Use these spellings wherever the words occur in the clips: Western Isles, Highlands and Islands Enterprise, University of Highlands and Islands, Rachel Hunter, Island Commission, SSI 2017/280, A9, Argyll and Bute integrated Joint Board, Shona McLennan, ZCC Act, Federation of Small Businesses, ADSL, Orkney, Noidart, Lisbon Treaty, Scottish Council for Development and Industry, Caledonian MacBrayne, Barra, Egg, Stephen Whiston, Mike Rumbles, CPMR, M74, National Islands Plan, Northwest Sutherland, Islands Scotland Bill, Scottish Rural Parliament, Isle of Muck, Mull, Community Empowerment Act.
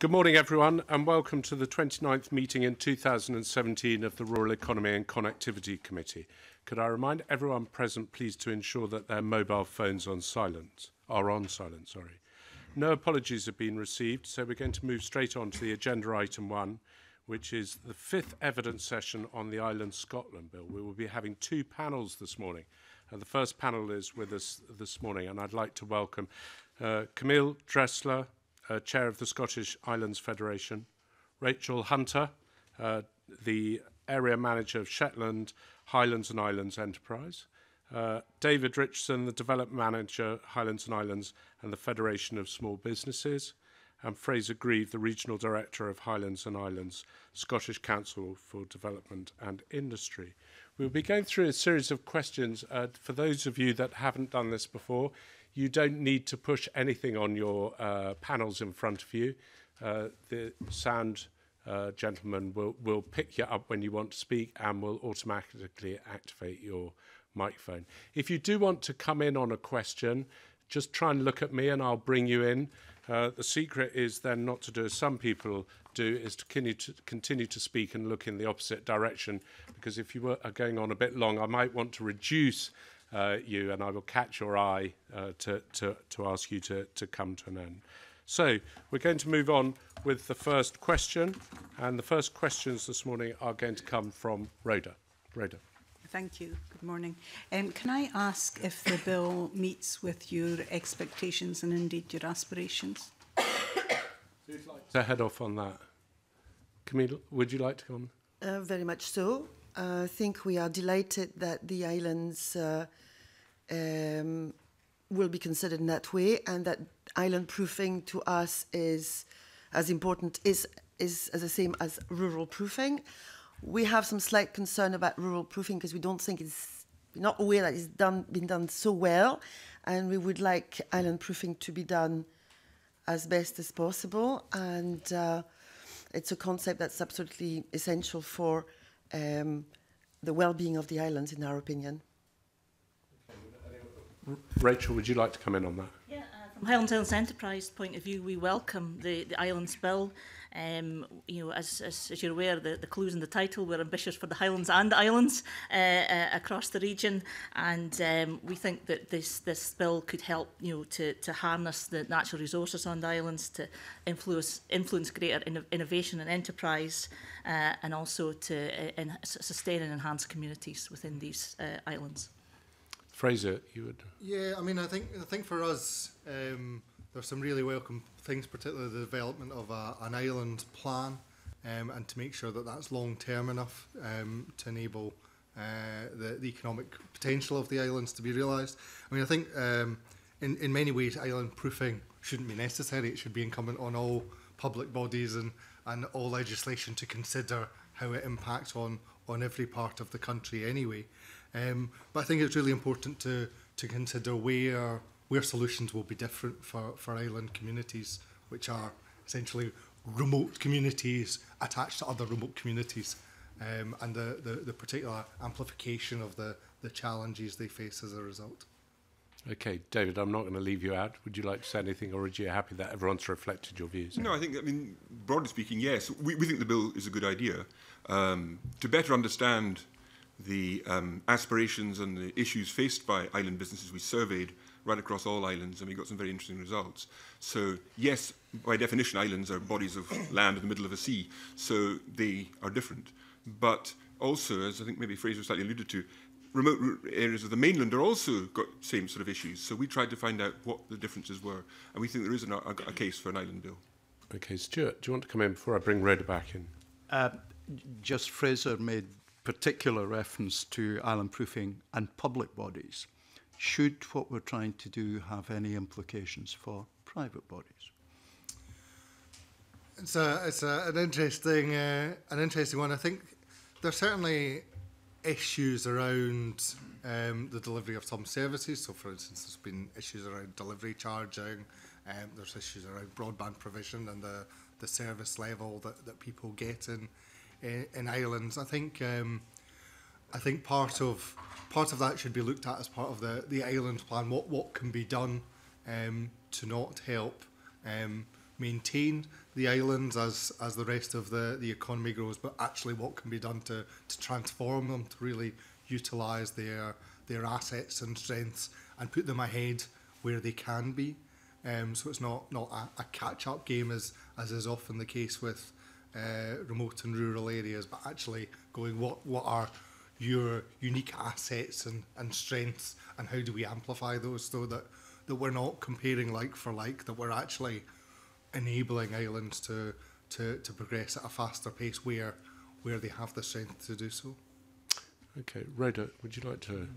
Good morning, everyone, and welcome to the 29th meeting in 2017 of the Rural Economy and Connectivity Committee. Could I remind everyone present, please, to ensure that their mobile phones are on silent. No apologies have been received, so we're going to move straight on to the agenda item 1, which is the 5th evidence session on the Islands Scotland Bill. We will be having two panels this morning. The first panel is with us this morning, and I'd like to welcome Camille Dressler, Chair of the Scottish Islands Federation, Rachel Hunter, the Area Manager of Shetland, Highlands and Islands Enterprise, David Richardson, the Development Manager, Highlands and Islands and the Federation of Small Businesses, and Fraser Grieve, the Regional Director of Highlands and Islands, Scottish Council for Development and Industry. We'll be going through a series of questions. For those of you that haven't done this before, you don't need to push anything on your panels in front of you. The sound gentleman will pick you up when you want to speak and will automatically activate your microphone. If you do want to come in on a question, just try and look at me and I'll bring you in. The secret is then not to do as some people do, is to continue to speak and look in the opposite direction, because if you are going on a bit long, I might want to reduce you, and I will catch your eye to ask you to come to an end. So we're going to move on with the first question, and the first questions this morning are going to come from Rhoda. Rhoda. Thank you. Good morning. Can I ask if the bill meets with your expectations and indeed your aspirations? Who'd like to head off on that? Camille, would you like to come? Very much so. I think we are delighted that the islands will be considered in that way, and that island proofing to us is as important, is the same as rural proofing. We have some slight concern about rural proofing because we don't think it's, we're not aware that it's been done so well, and we would like island proofing to be done as best as possible. And it's a concept that's absolutely essential for the well-being of the islands, in our opinion. Rachel, would you like to come in on that? Yeah, from Highlands Islands Enterprise point of view, we welcome the Islands Bill. You know, as you're aware, the clues in the title were ambitious for the Highlands and the Islands across the region, and we think that this bill could help, you know, to harness the natural resources on the islands, to influence greater innovation and enterprise, and also to sustain and enhance communities within these islands. Fraser, you would. Yeah, I mean, I think for us, there's some really welcome things, particularly the development of an island plan, and to make sure that that's long-term enough to enable the economic potential of the islands to be realised. I mean, I think in many ways island proofing shouldn't be necessary. It should be incumbent on all public bodies and all legislation to consider how it impacts on every part of the country anyway. But I think it's really important to consider where solutions will be different for island communities, which are essentially remote communities attached to other remote communities, and the particular amplification of the challenges they face as a result. Okay, David, I'm not going to leave you out. Would you like to say anything, or are you happy that everyone's reflected your views? No, I think, I mean, broadly speaking, yes. We think the bill is a good idea. To better understand the aspirations and the issues faced by island businesses, we surveyed right across all islands, and we got some very interesting results. So yes, by definition, islands are bodies of land in the middle of a sea, so they are different. But also, as I think maybe Fraser slightly alluded to, remote areas of the mainland are also got same sort of issues. So we tried to find out what the differences were, and we think there is a case for an island bill. Okay, Stuart, do you want to come in before I bring Rhoda back in? Just Fraser made particular reference to island proofing and public bodies. Should what we're trying to do have any implications for private bodies? It's an interesting one. I think there are certainly issues around the delivery of some services. So, for instance, there's been issues around delivery charging. There's issues around broadband provision and the service level that people get in islands. I think part of that should be looked at as part of the island plan. What can be done to not help maintain the islands as the rest of the economy grows, but actually what can be done to transform them, to really utilise their assets and strengths and put them ahead where they can be. So it's not a catch-up game as is often the case with remote and rural areas, but actually going what are your unique assets and strengths, and how do we amplify those so that we're not comparing like for like, that we're actually enabling islands to progress at a faster pace where they have the strength to do so. Okay, Rhoda, would you like to?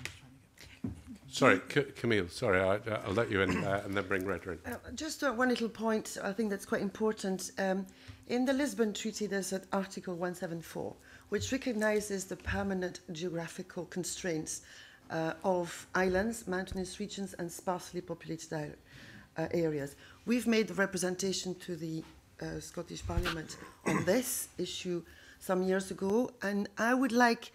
Sorry, Camille, sorry, I'll let you in and then bring Rhoda in. Just one little point, I think that's quite important. In the Lisbon Treaty, there's an Article 174, which recognises the permanent geographical constraints of islands, mountainous regions and sparsely populated areas. We've made a representation to the Scottish Parliament on this issue some years ago, and I would like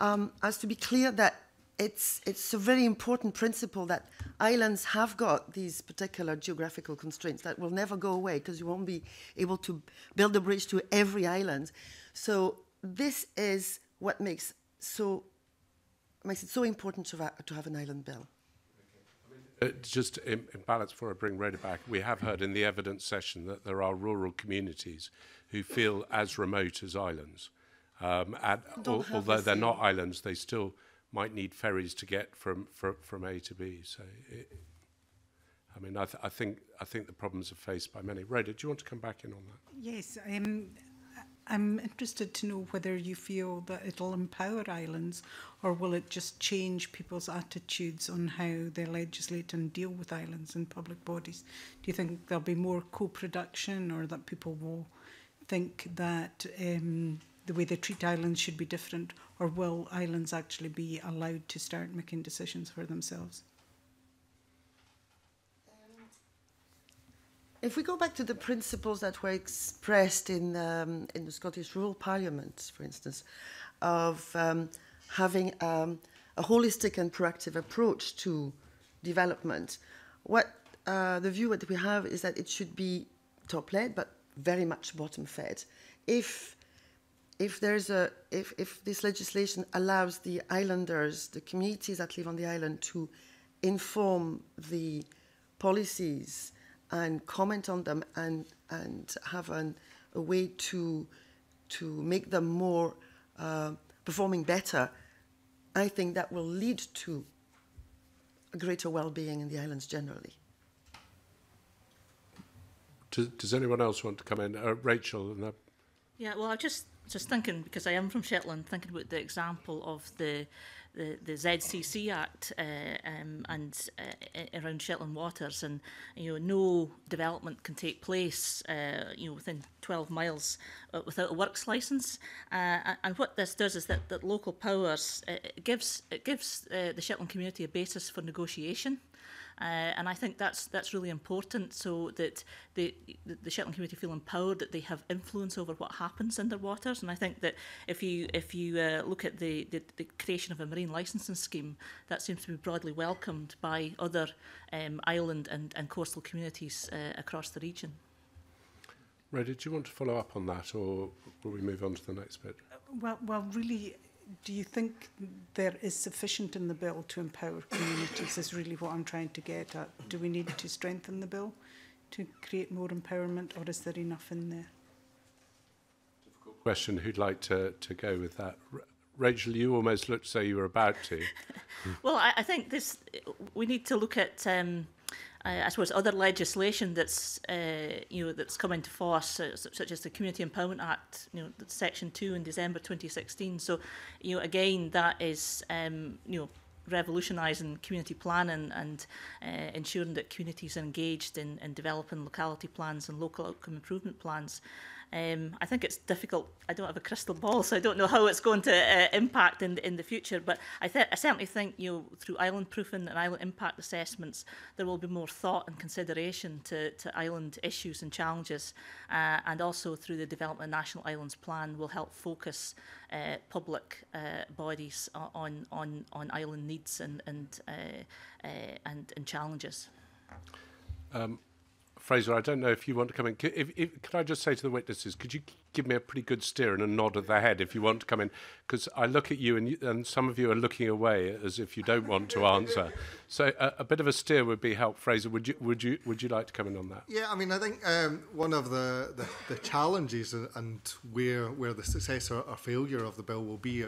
us to be clear that it's a very important principle that islands have got these particular geographical constraints that will never go away, because you won't be able to build a bridge to every island. So this is what makes it so important to have an island bill. Just in balance, before I bring Rhoda back, we have heard in the evidence session that there are rural communities who feel as remote as islands. Although they're not islands, they still might need ferries to get from A to B. So, I think the problems are faced by many. Rhoda, do you want to come back in on that? Yes, I'm interested to know whether you feel that it'll empower islands, or will it just change people's attitudes on how they legislate and deal with islands in public bodies? Do you think there'll be more co-production, or that people will think that the way they treat islands should be different, or will islands actually be allowed to start making decisions for themselves? If we go back to the principles that were expressed in the Scottish Rural Parliament, for instance, of having a holistic and proactive approach to development, what the view that we have is that it should be top-led, but very much bottom-fed. If this legislation allows the islanders, the communities that live on the island, to inform the policies and comment on them, and have a way to make them more performing better, I think that will lead to a greater well-being in the islands generally. Does anyone else want to come in? Rachel, and that. Yeah, well, I was just thinking, because I am from Shetland, thinking about the example of the ZCC Act around Shetland waters, and no development can take place within 12 miles without a works licence. And what this does is that local powers it gives the Shetland community a basis for negotiation. And I think that's really important, so that the Shetland community feel empowered, that they have influence over what happens in their waters. And I think that if you look at the creation of a marine licensing scheme, that seems to be broadly welcomed by other island and coastal communities across the region. Rhoda, do you want to follow up on that, or will we move on to the next bit? Well, really, do you think there is sufficient in the bill to empower communities is really what I'm trying to get at. Do we need to strengthen the bill to create more empowerment, or is there enough in there? Difficult question. Who'd like to go with that? Rachel, you almost looked as though you were about to. Well, I think we need to look at I suppose other legislation that's come into force, such as the Community Empowerment Act, Section 2 in December 2016. So, again, that is revolutionising community planning and ensuring that communities are engaged in developing locality plans and local outcome improvement plans. I think it's difficult. I don't have a crystal ball, so I don't know how it's going to impact in the future. But I certainly think through island proofing and island impact assessments, there will be more thought and consideration to island issues and challenges, and also through the development of the National Islands Plan will help focus public bodies on island needs and challenges. Fraser, I don't know if you want to come in. Could I just say to the witnesses, could you give me a pretty good steer and a nod of the head if you want to come in? Because I look at you and some of you are looking away as if you don't want to answer. So a bit of a steer would be helpful. Fraser, would you like to come in on that? Yeah, I mean, I think one of the challenges and where the success or failure of the bill will be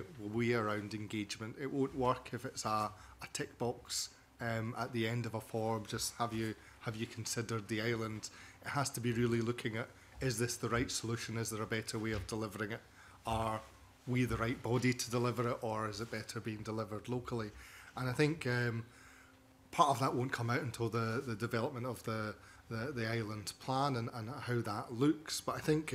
around engagement. It won't work if it's a tick box at the end of a form, just have you considered the island? It has to be really looking at, is this the right solution? Is there a better way of delivering it? Are we the right body to deliver it, or is it better being delivered locally? And I think part of that won't come out until the development of the island plan and how that looks. But I think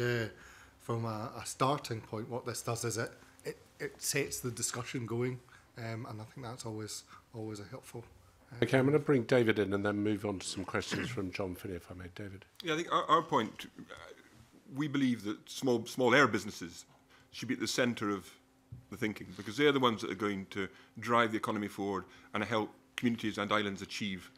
from a starting point, what this does is it sets the discussion going, and I think that's always a helpful. Okay, I'm going to bring David in and then move on to some questions from John Finney, if I may. David. Yeah, I think our point, we believe that small air businesses should be at the centre of the thinking, because they're the ones that are going to drive the economy forward and help communities and islands achieve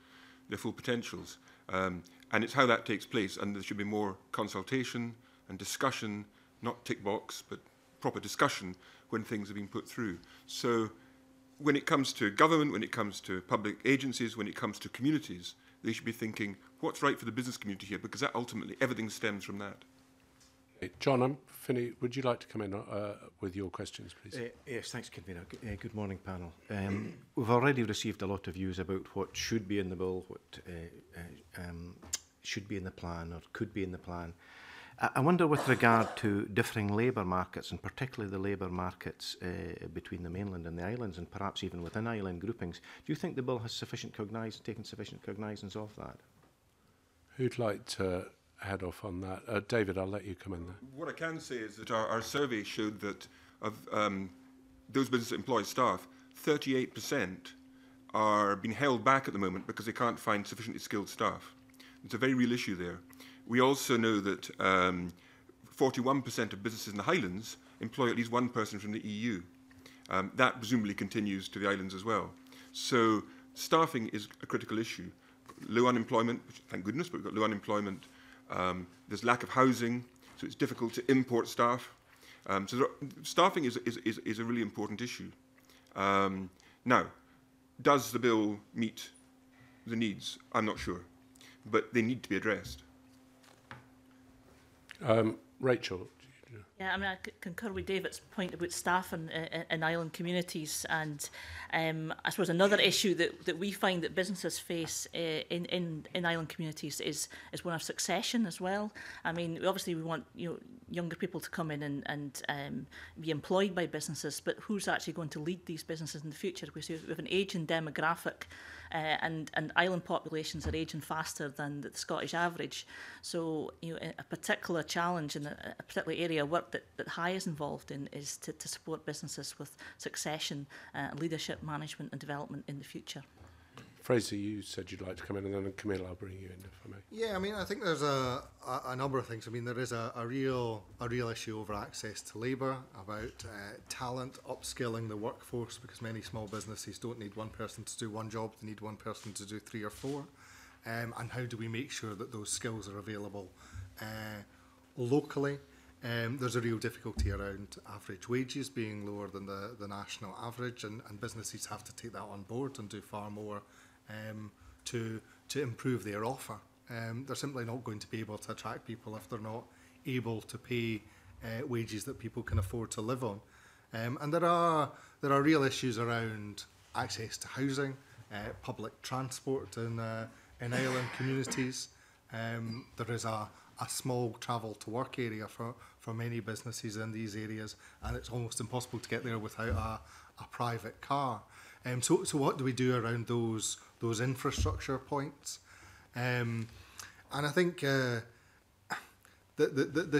their full potentials. And it's how that takes place, and there should be more consultation and discussion, not tick box, but proper discussion when things are being put through. So when it comes to government, when it comes to public agencies, when it comes to communities, they should be thinking what's right for the business community here, because that ultimately everything stems from that. John Finney, would you like to come in with your questions, please? Yes, thanks, Convener. Good morning, panel. We've already received a lot of views about what should be in the bill, what should be in the plan or could be in the plan. I wonder, with regard to differing labour markets, and particularly the labour markets between the mainland and the islands, and perhaps even within island groupings, do you think the bill has taken sufficient cognizance of that? Who'd like to head off on that? David, I'll let you come in there. What I can say is that our survey showed that of those businesses that employ staff, 38% are being held back at the moment because they can't find sufficiently skilled staff. It's a very real issue there. We also know that 41% of businesses in the Highlands employ at least one person from the EU. That presumably continues to the islands as well. So staffing is a critical issue. Low unemployment, which, thank goodness, but we've got low unemployment. There's lack of housing, so it's difficult to import staff. Staffing is a really important issue. Now, does the bill meet the needs? I'm not sure, but they need to be addressed. Rachel. Yeah, I mean, I concur with David's point about staff in island communities, and I suppose another issue that we find that businesses face in island communities is one of succession as well. I mean, obviously we want younger people to come in and be employed by businesses, but who's actually going to lead these businesses in the future? We have an ageing demographic, and island populations are ageing faster than the Scottish average. So a particular challenge in a particular area of work that HIGH is involved in is to support businesses with succession, leadership, management and development in the future. Fraser, you said you'd like to come in, and then Camille, I'll bring you in if I may. Yeah, I mean, I think there's a number of things. I mean, there is a real issue over access to labour, about talent, upskilling the workforce, because many small businesses don't need one person to do one job, they need one person to do three or four. And how do we make sure that those skills are available locally? There's a real difficulty around average wages being lower than the national average, and businesses have to take that on board and do far more to improve their offer. They're simply not going to be able to attract people if they're not able to pay wages that people can afford to live on. And there are real issues around access to housing, public transport in island communities. There is a small travel to work area for many businesses in these areas, and it's almost impossible to get there without a private car. So what do we do around those infrastructure points? And I think the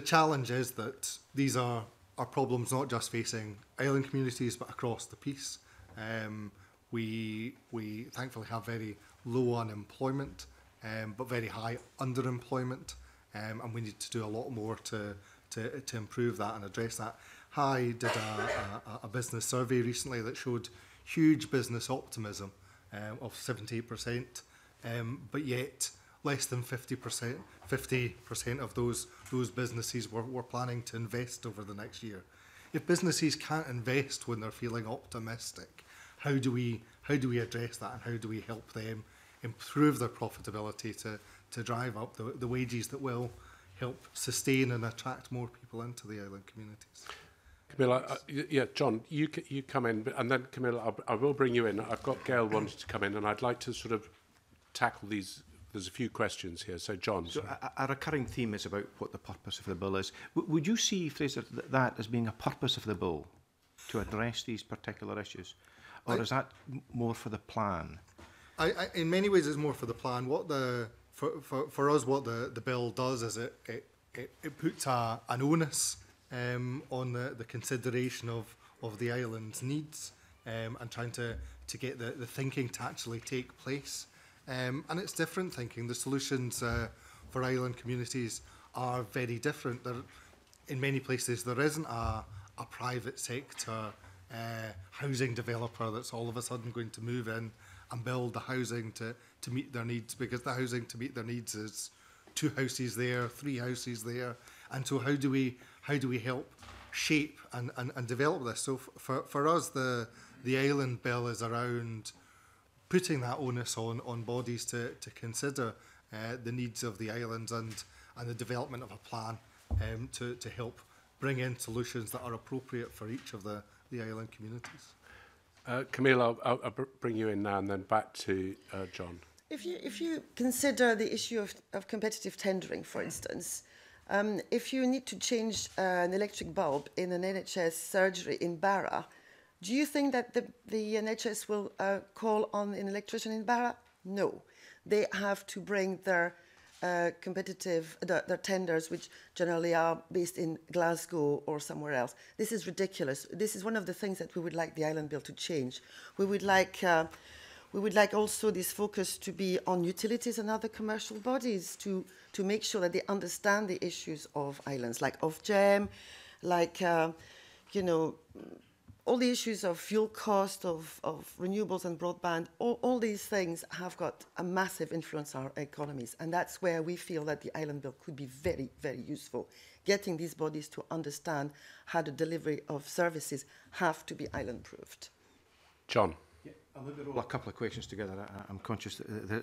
challenge is that these are problems not just facing island communities but across the piece. We thankfully have very low unemployment, but very high underemployment. And we need to do a lot more to improve that and address that. HIGH did a business survey recently that showed huge business optimism of 78%, but yet less than 50% of those businesses were planning to invest over the next year. If businesses can't invest when they're feeling optimistic, how do we address that, and how do we help them improve their profitability to drive up the wages that will help sustain and attract more people into the island communities? Camilla, yeah, John, you come in, and then Camilla, I will bring you in. I've got Gail wanted to come in, and I'd like to sort of tackle these. There's a few questions here, so John. So our recurring theme is about what the purpose of the bill is. Would you see, Fraser, that as being a purpose of the bill to address these particular issues, or is that more for the plan? In many ways, it's more for the plan. What for us, what the bill does is it puts an onus on the consideration of the island's needs, and trying to get the thinking to actually take place. And it's different thinking. The solutions for island communities are very different. In many places, there isn't a private sector housing developer that's all of a sudden going to move in and build the housing to meet their needs, because the housing to meet their needs is 2 houses there, 3 houses there. And so how do we help shape and develop this? So for us, the Island Bill is around putting that onus on bodies to consider the needs of the islands and the development of a plan to help bring in solutions that are appropriate for each of the island communities. Camille, I'll bring you in now and then back to John. If you consider the issue of competitive tendering, for instance, if you need to change an electric bulb in an NHS surgery in Barra, do you think that the NHS will call on an electrician in Barra? No. They have to bring their tenders, which generally are based in Glasgow or somewhere else. This is ridiculous. This is one of the things that we would like the Island Bill to change. We would like also this focus to be on utilities and other commercial bodies to make sure that they understand the issues of islands, like Ofgem, like all the issues of fuel cost, of renewables and broadband, all these things have got a massive influence on our economies. And that's where we feel that the Island Bill could be very, very useful. Getting these bodies to understand how the delivery of services have to be island-proofed. John. Yeah, a couple of questions together. I'm conscious that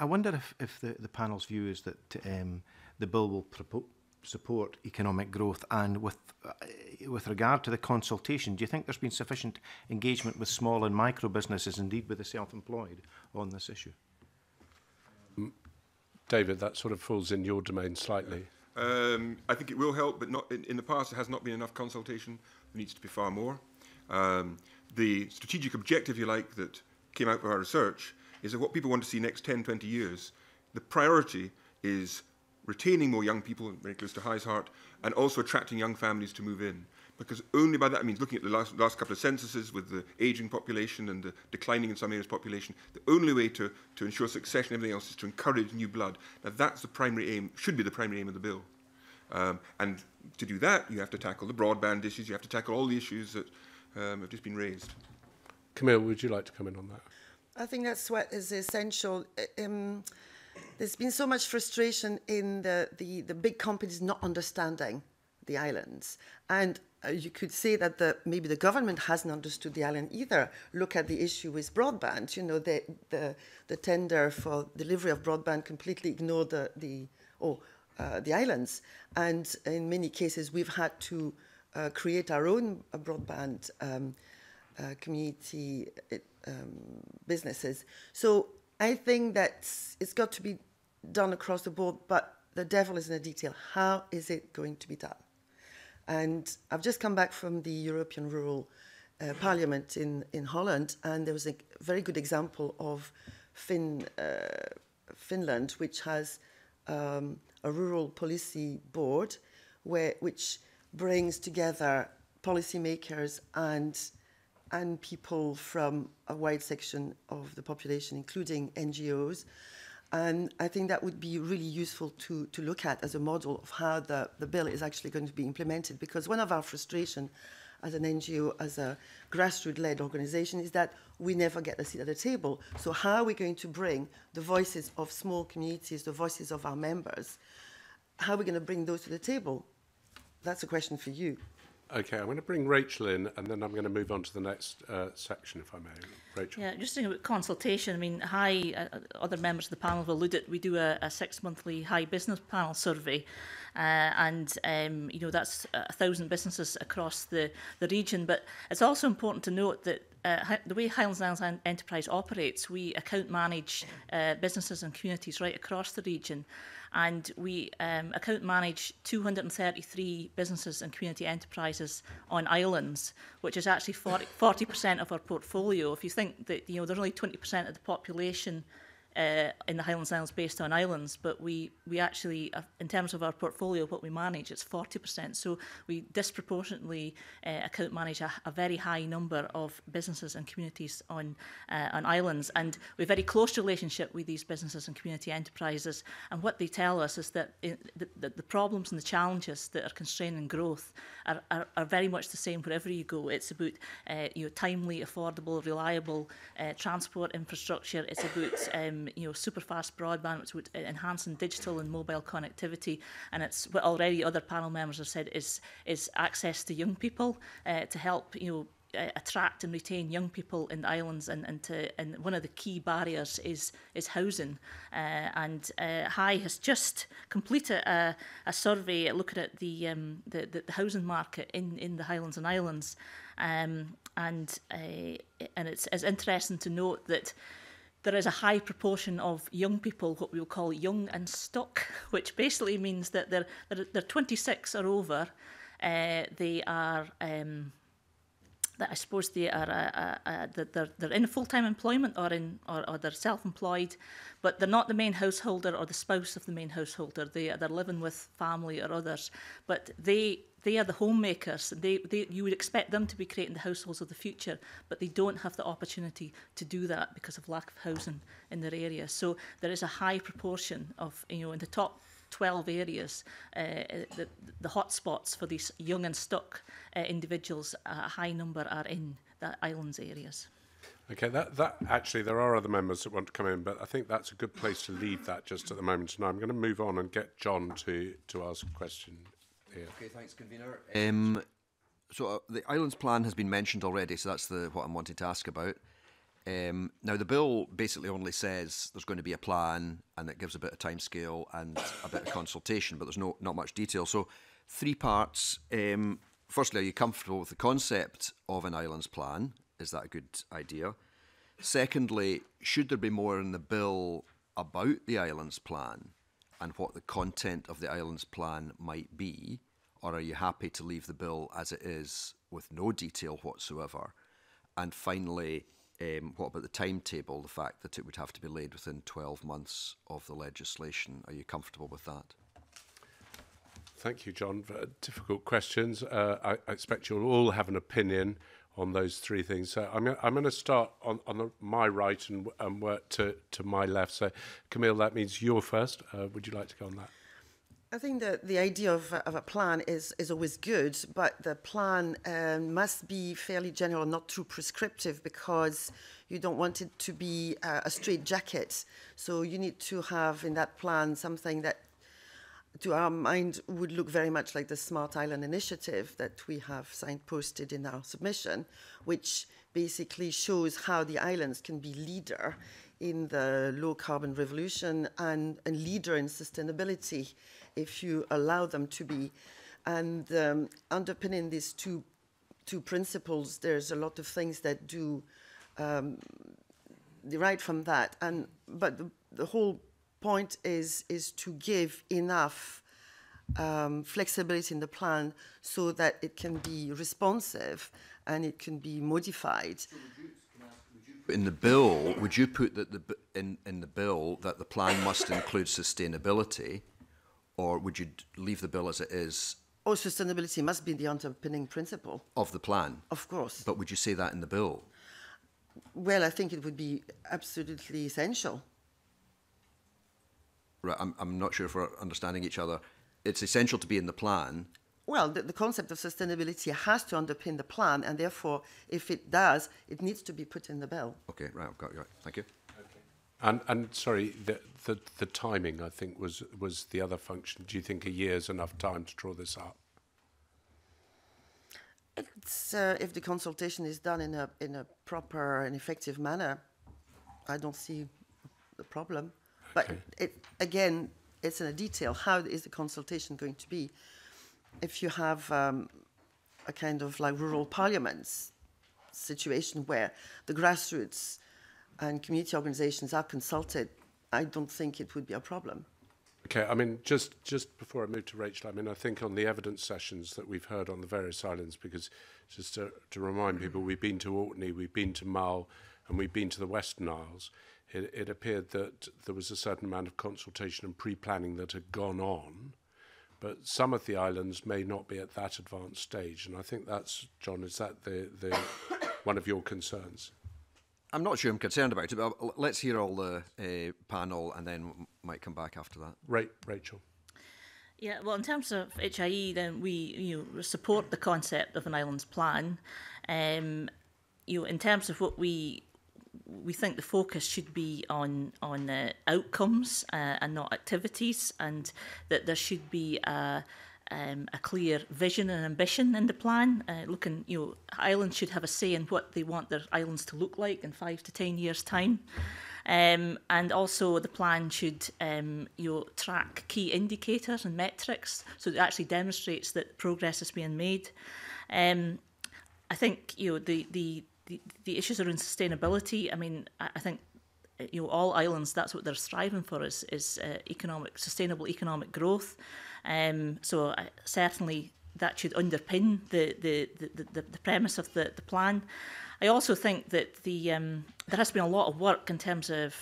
I wonder if the panel's view is that the bill will support economic growth, and with regard to the consultation, do you think there's been sufficient engagement with small and micro businesses, indeed with the self-employed, on this issue? David, that sort of falls in your domain slightly. I think it will help, but not in the past. There has not been enough consultation. There needs to be far more. The strategic objective, if you like, that came out of our research is that what people want to see next 10, 20 years, the priority is retaining more young people, very close to High's heart, and also attracting young families to move in. Because only by that means, looking at the last couple of censuses with the ageing population and the declining in some areas population, the only way to ensure succession and everything else is to encourage new blood. Now that's the primary aim, should be the primary aim of the bill. And to do that, you have to tackle the broadband issues, you have to tackle all the issues that have just been raised. Camille, would you like to come in on that? I think that's what is essential. There's been so much frustration in the big companies not understanding the islands. And you could say that maybe the government hasn't understood the island either. Look at the issue with broadband. You know, the tender for delivery of broadband completely ignored the islands. And in many cases, we've had to create our own broadband community businesses. So I think that it's got to be done across the board, but the devil is in the detail. How is it going to be done? And I've just come back from the European Rural Parliament in Holland, and there was a very good example of Finland, which has a rural policy board, which brings together policymakers and people from a wide section of the population, including NGOs. And I think that would be really useful to look at as a model of how the bill is actually going to be implemented, because one of our frustrations as an NGO, as a grassroots-led organisation, is that we never get a seat at the table. So how are we going to bring the voices of small communities, the voices of our members, how are we going to bring those to the table? That's a question for you. Okay, I'm going to bring Rachel in, and then I'm going to move on to the next section, if I may. Rachel. Yeah, just thinking about consultation. I mean, other members of the panel have alluded. We do a six-monthly high business panel survey, and you know, that's 1,000 businesses across the region. But it's also important to note that the way Highlands and Islands Enterprise operates, we account manage businesses and communities right across the region. And we account manage 233 businesses and community enterprises on islands, which is actually 40% of our portfolio. If you think that, you know, there's only 20% of the population in the Highlands and Islands based on islands, but we actually, in terms of our portfolio, what we manage, it's 40%. So we disproportionately account manage a very high number of businesses and communities on islands, and we have a very close relationship with these businesses and community enterprises. And what they tell us is that the problems and the challenges that are constraining growth are very much the same wherever you go. It's about you know, timely, affordable, reliable transport infrastructure. It's about you know, super fast broadband, which would enhance digital and mobile connectivity, and it's what already other panel members have said is access to young people to help, you know, attract and retain young people in the islands, and one of the key barriers is housing. HI has just completed a survey looking at the housing market in the Highlands and Islands, and it's interesting to note that there is a high proportion of young people, what we will call young and stuck, which basically means that they're 26 or over. They are, I suppose, they are they're in full-time employment or they're self-employed, but they're not the main householder or the spouse of the main householder. They're living with family or others, but they are the homemakers. You would expect them to be creating the households of the future, but they don't have the opportunity to do that because of lack of housing in their area. So there is a high proportion of, you know, in the top 12 areas, the hotspots for these young and stuck individuals, a high number are in the islands areas. Okay, that actually, there are other members that want to come in, but I think that's a good place to leave that just at the moment. And I'm going to move on and get John to ask a question. Yeah. Okay, thanks, convener. So the Islands Plan has been mentioned already, so that's what I'm wanting to ask about. Now, the bill basically only says there's going to be a plan, and it gives a bit of timescale and a bit of consultation, but there's not much detail. So, three parts. Firstly, are you comfortable with the concept of an Islands Plan? Is that a good idea? Secondly, should there be more in the bill about the Islands Plan, and what the content of the Islands Plan might be? Or are you happy to leave the bill as it is with no detail whatsoever? And finally, what about the timetable, the fact that it would have to be laid within 12 months of the legislation? Are you comfortable with that? Thank you, John, for difficult questions. I expect you'll all have an opinion on those three things. So I'm going to start on my right and work to my left. So, Camille, that means you're first. Would you like to go on that? I think that the idea of a plan is always good, but the plan must be fairly general, not too prescriptive, because you don't want it to be a straitjacket. So you need to have in that plan something that, to our mind, would look very much like the Smart Island Initiative that we have signposted in our submission, which basically shows how the islands can be leader in the low-carbon revolution and leader in sustainability, if you allow them to be. And underpinning these two principles, there's a lot of things that do derive from that. But the whole point is to give enough flexibility in the plan so that it can be responsive and it can be modified. So in the bill, would you put that in the bill that the plan must include sustainability, or would you leave the bill as it is? Oh, sustainability must be the underpinning principle of the plan, of course. But would you say that in the bill? Well, I think it would be absolutely essential. Right, I'm not sure if we're understanding each other. It's essential to be in the plan, Well, the concept of sustainability has to underpin the plan, and therefore, if it does, it needs to be put in the bill. Okay, right, I've got you. Right. Thank you. Okay. And sorry, the timing, I think, was the other function. Do you think a year's enough time to draw this up? It's, if the consultation is done in a proper and effective manner, I don't see the problem. Okay. But again, it's in a detail. How is the consultation going to be? If you have a kind of like rural parliaments situation where the grassroots and community organisations are consulted, I don't think it would be a problem. Okay, I mean, just before I move to Rachel, I mean, I think on the evidence sessions that we've heard on the various islands, because just to remind people, we've been to Orkney, we've been to Mull, and we've been to the Western Isles, it appeared that there was a certain amount of consultation and pre-planning that had gone on, but some of the islands may not be at that advanced stage. And I think that's, John, is that the one of your concerns? I'm not sure I'm concerned about it, but let's hear all the panel and then might come back after that. Right, Rachel. Yeah, well, in terms of HIE, then we support the concept of an islands plan. In terms of what we think the focus should be on outcomes and not activities, and that there should be a clear vision and ambition in the plan. Looking, islands should have a say in what they want their islands to look like in 5 to 10 years' time. And also the plan should track key indicators and metrics, so it actually demonstrates that progress is being made. I think the issues around sustainability, I mean, I think all islands, that's what they're striving for, is sustainable economic growth. So certainly that should underpin the premise of the plan. I also think that there has been a lot of work in terms of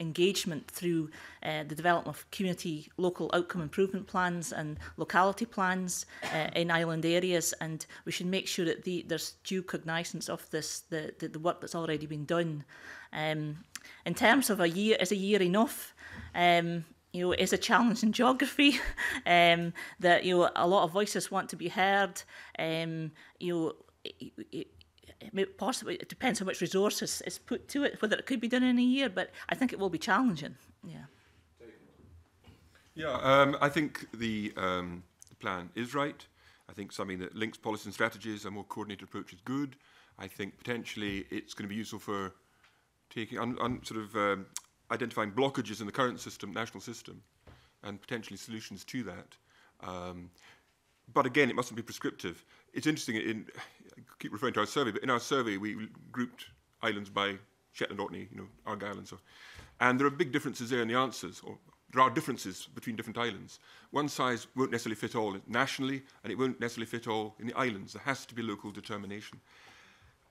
engagement through the development of community local outcome improvement plans and locality plans in island areas, and we should make sure that there's due cognizance of this, the work that's already been done. In terms of is a year enough? It's a challenge in geography that a lot of voices want to be heard. Possibly it depends how much resources is put to it, whether it could be done in a year, but I think it will be challenging. Yeah, I think the plan is right. I think something that links policy and strategies, a more coordinated approach, is good. I think potentially it's going to be useful for taking identifying blockages in the current system, national system, and potentially solutions to that. But again, it mustn't be prescriptive. It's interesting, I keep referring to our survey, but in our survey we grouped islands by Shetland, Orkney, Argyll and so on. And there are big differences there in the answers, or there are differences between different islands. One size won't necessarily fit all nationally, and it won't necessarily fit all in the islands. There has to be local determination.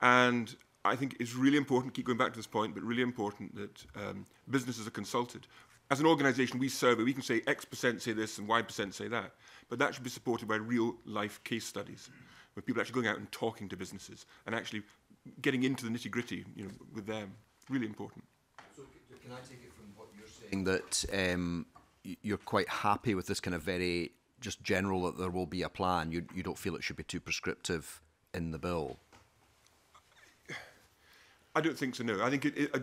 And I think it's really important, keep going back to this point, but really important that businesses are consulted. As an organisation, we survey, we can say X% say this and Y% say that, but that should be supported by real life case studies, where people are actually going out and talking to businesses and actually getting into the nitty gritty with them. Really important. So can I take it from what you're saying that you're quite happy with this kind of very just general that there will be a plan, you don't feel it should be too prescriptive in the bill? I don't think so, no. I think a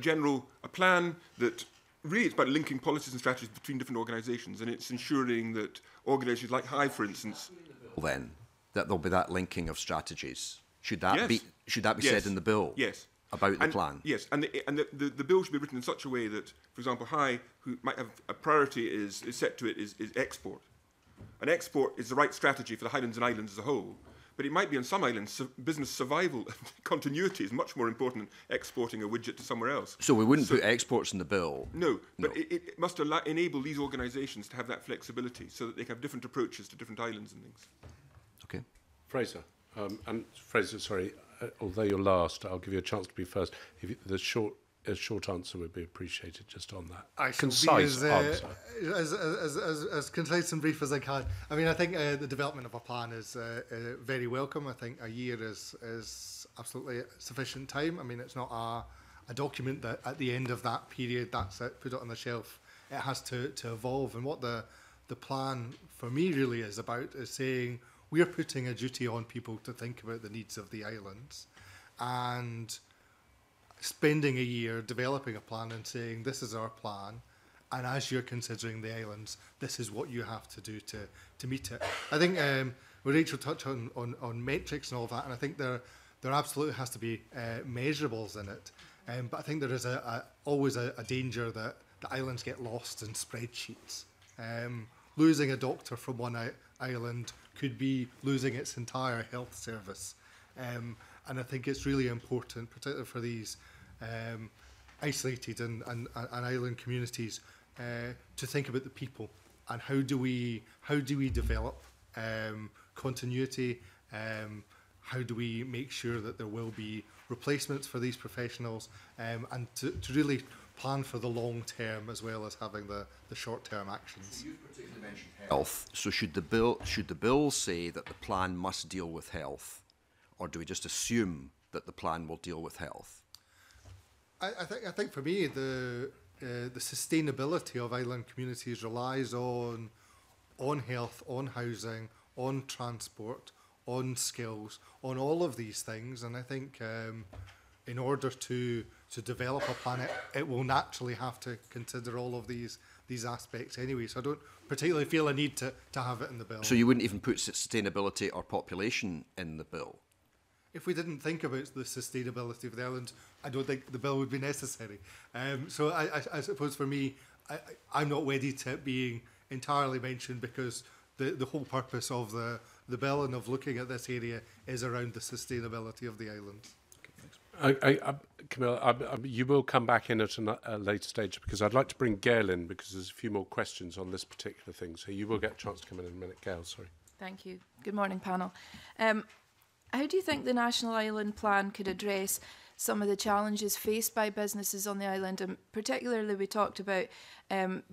plan that really it's about linking policies and strategies between different organisations, and it's ensuring that organisations like High, for instance... Then, that there'll be that linking of strategies. Should that be said in the bill? Yes. About the plan? Yes, and the bill should be written in such a way that, for example, High, who might have a priority is set to it, is export. And export is the right strategy for the Highlands and Islands as a whole. But it might be on some islands, business survival continuity is much more important than exporting a widget to somewhere else. So we wouldn't put exports in the bill? No, but it must enable these organisations to have that flexibility so that they can have different approaches to different islands and things. Okay. Fraser, sorry, although you're last, I'll give you a chance to be first. If you, a short answer would be appreciated just on that. As concise and brief as I can. I mean, I think the development of a plan is very welcome. I think a year is absolutely sufficient time. I mean, it's not a document that at the end of that period, that's it, put it on the shelf. It has to evolve. And what the plan for me really is about is saying we're putting a duty on people to think about the needs of the islands and spending a year developing a plan and saying, this is our plan, and as you're considering the islands, this is what you have to do to meet it. I think Rachel touched on metrics and all that, and I think there absolutely has to be measurables in it. But I think there is always a danger that the islands get lost in spreadsheets. Losing a doctor from one island could be losing its entire health service. And I think it's really important, particularly for these isolated and island communities, to think about the people and how do we develop continuity, how do we make sure that there will be replacements for these professionals, and to really plan for the long term as well as having the short term actions. So you particularly mentioned health. So should the bill say that the plan must deal with health, or do we just assume that the plan will deal with health? I think for me the sustainability of island communities relies on health, on housing, on transport, on skills, on all of these things, and I think in order to develop a plan, it will naturally have to consider all of these aspects anyway. So I don't particularly feel a need to have it in the bill. So you wouldn't even put sustainability or population in the bill? If we didn't think about the sustainability of the island, I don't think the bill would be necessary. So I suppose for me, I'm not wedded to it being entirely mentioned, because the whole purpose of the bill and of looking at this area is around the sustainability of the island. Camille, you will come back in at a later stage, because I'd like to bring Gail in, because there's a few more questions on this particular thing. So you will get a chance to come in a minute. Gail, sorry. Thank you. Good morning, panel. How do you think the National Island Plan could address some of the challenges faced by businesses on the island? And particularly, we talked about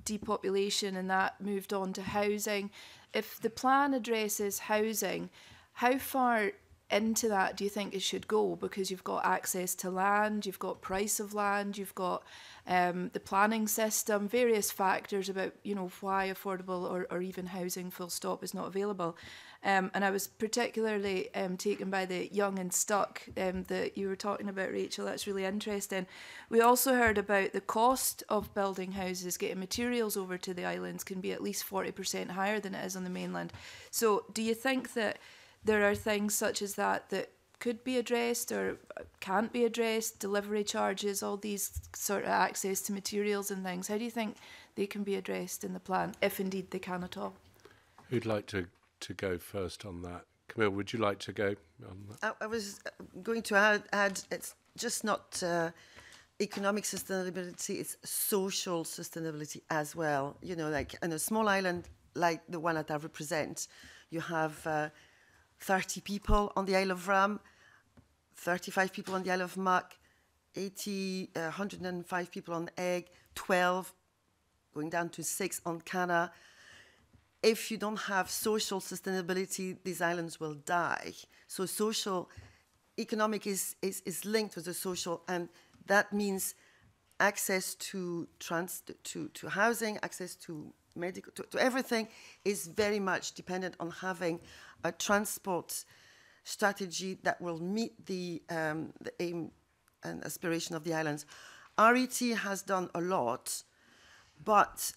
depopulation, and that moved on to housing. If the plan addresses housing, how far into that do you think it should go? Because you've got access to land, you've got price of land, you've got the planning system, various factors about, you know, why affordable or even housing full stop is not available. And I was particularly taken by the young and stuck that you were talking about, Rachel. That's really interesting. We also heard about the cost of building houses, getting materials over to the islands can be at least 40% higher than it is on the mainland. So do you think that there are things such as that that could be addressed or can't be addressed, delivery charges, all these sort of access to materials and things? How do you think they can be addressed in the plan, if indeed they can at all? Who'd like to go first on that? Camille, would you like to go on that? I was going to add it's just not economic sustainability, it's social sustainability as well. You know, like on a small island like the one that I represent, you have 30 people on the Isle of Ram, 35 people on the Isle of Muck, 105 people on Egg, 12, going down to 6 on Canna. If you don't have social sustainability, these islands will die. So social, economic is linked with the social, and that means access to housing, access to medical, to everything is very much dependent on having a transport strategy that will meet the aim and aspiration of the islands. RET has done a lot, but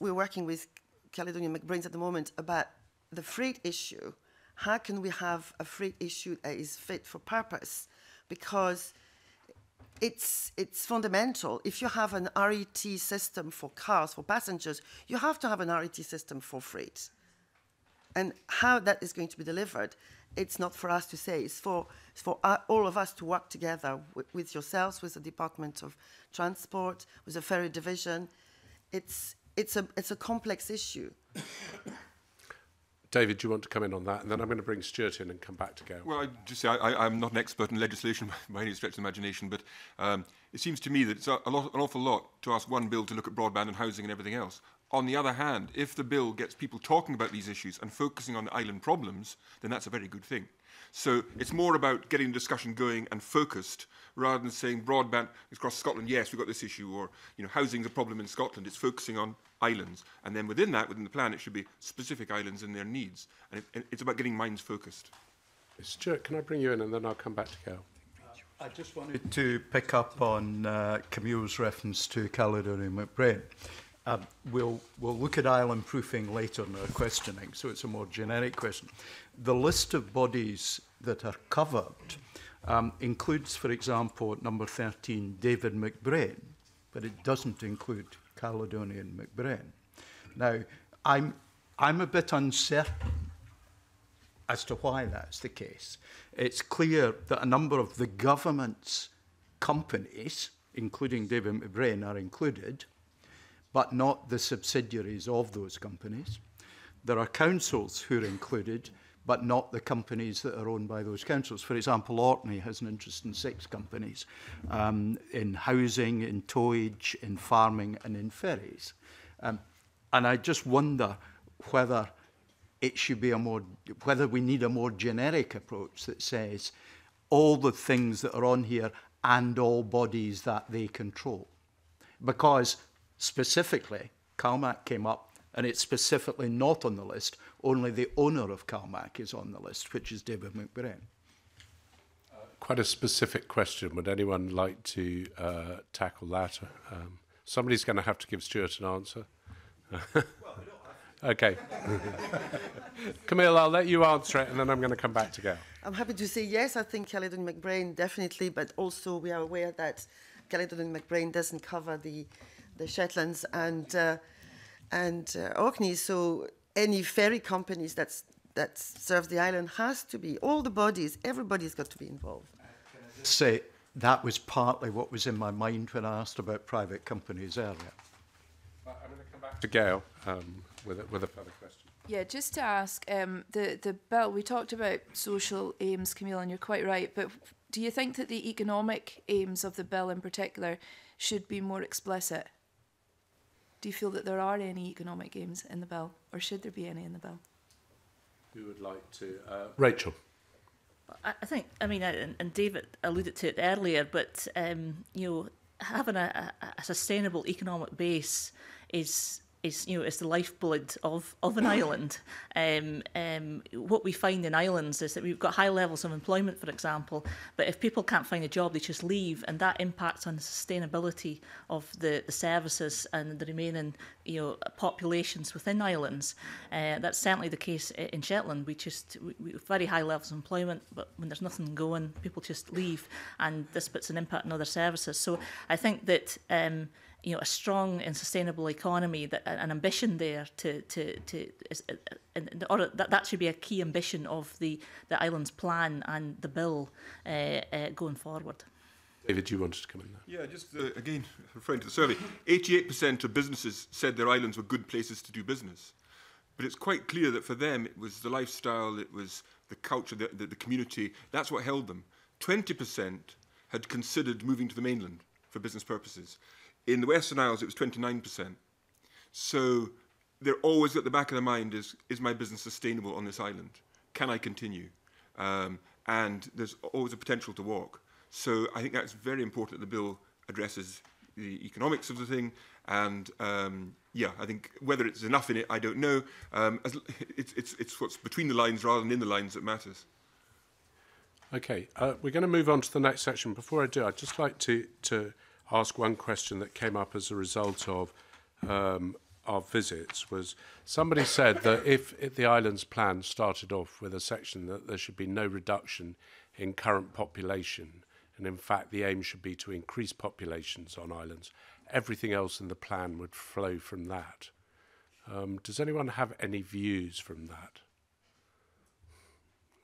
we're working with Caledonian MacBrayne at the moment about the freight issue. How can we have a freight issue that is fit for purpose? Because it's fundamental. If you have an RET system for cars, for passengers, you have to have an RET system for freight. And how that is going to be delivered, it's not for us to say. It's for all of us to work together with yourselves, with the Department of Transport, with the Ferry Division. It's a complex issue. David, do you want to come in on that? And then I'm going to bring Stuart in and come back to Gail. Well, I just say I'm not an expert in legislation by any stretch of imagination, but it seems to me that it's an awful lot to ask one bill to look at broadband and housing and everything else. On the other hand, if the bill gets people talking about these issues and focusing on the island problems, then that's a very good thing. So it's more about getting the discussion going and focused, rather than saying broadband across Scotland, yes, we've got this issue, or housing's a problem in Scotland. It's focusing on islands. And then within that, within the plan, it should be specific islands and their needs. And it's about getting minds focused. Stuart, can I bring you in and then I'll come back to Gail? I just wanted to pick up on Camille's reference to Caledonian MacBrayne. We'll look at island proofing later in our questioning, so it's a more generic question. The list of bodies that are covered includes, for example, at number 13, David MacBrayne, but it doesn't include Caledonian MacBrayne. Now, I'm a bit uncertain as to why that's the case. It's clear that a number of the government's companies, including David MacBrayne, are included, but not the subsidiaries of those companies. There are councils who are included, but not the companies that are owned by those councils. For example, Orkney has an interest in 6 companies, in housing, in towage, in farming, and in ferries. And I just wonder whether it should be whether we need a more generic approach that says all the things that are on here and all bodies that they control. Because specifically, CalMac came up, and it's specifically not on the list. Only the owner of CalMac is on the list, which is David MacBrayne. Quite a specific question. Would anyone like to tackle that? Somebody's going to have to give Stuart an answer. Okay. Camille, I'll let you answer it, and then I'm going to come back to Gail. I'm happy to say yes, I think Caledonian MacBrayne definitely, but also we are aware that Caledonian MacBrayne doesn't cover the Shetlands and Orkney, so any ferry companies that serve the island has to be, all the bodies, everybody's got to be involved. Say, that was partly what was in my mind when I asked about private companies earlier. Well, I'm going to come back to Gail with a further question. Yeah, just to ask, the bill, we talked about social aims, Camille, and you're quite right, but do you think that the economic aims of the bill in particular should be more explicit? Do you feel that there are any economic aims in the bill, or should there be any in the bill? Who would like to? Rachel. I think, and David alluded to it earlier, but having a sustainable economic base is the lifeblood of an island. What we find in islands is that we've got high levels of employment, for example, but if people can't find a job, they just leave, and that impacts on the sustainability of the services and the remaining populations within islands. That's certainly the case in Shetland. We have very high levels of employment, but when there's nothing going, people just leave, and this puts an impact on other services. So I think that a strong and sustainable economy, that an ambition there that should be a key ambition of the island's plan and the bill going forward. David, you wanted to come in there? Yeah, just again, referring to the survey, 88% of businesses said their islands were good places to do business. But it's quite clear that for them, it was the lifestyle, it was the culture, the community, that's what held them. 20% had considered moving to the mainland for business purposes. In the Western Isles, it was 29%. So they're always at the back of their mind is my business sustainable on this island? Can I continue? And there's always a potential to walk. So I think that's very important that the bill addresses the economics of the thing. And yeah, I think whether it's enough in it, I don't know. It's what's between the lines rather than in the lines that matters. Okay, we're going to move on to the next section. Before I do, I'd just like to ask one question that came up as a result of our visits. Was somebody said that if the island's plan started off with a section that there should be no reduction in current population, and in fact the aim should be to increase populations on islands, everything else in the plan would flow from that. Does anyone have any views from that?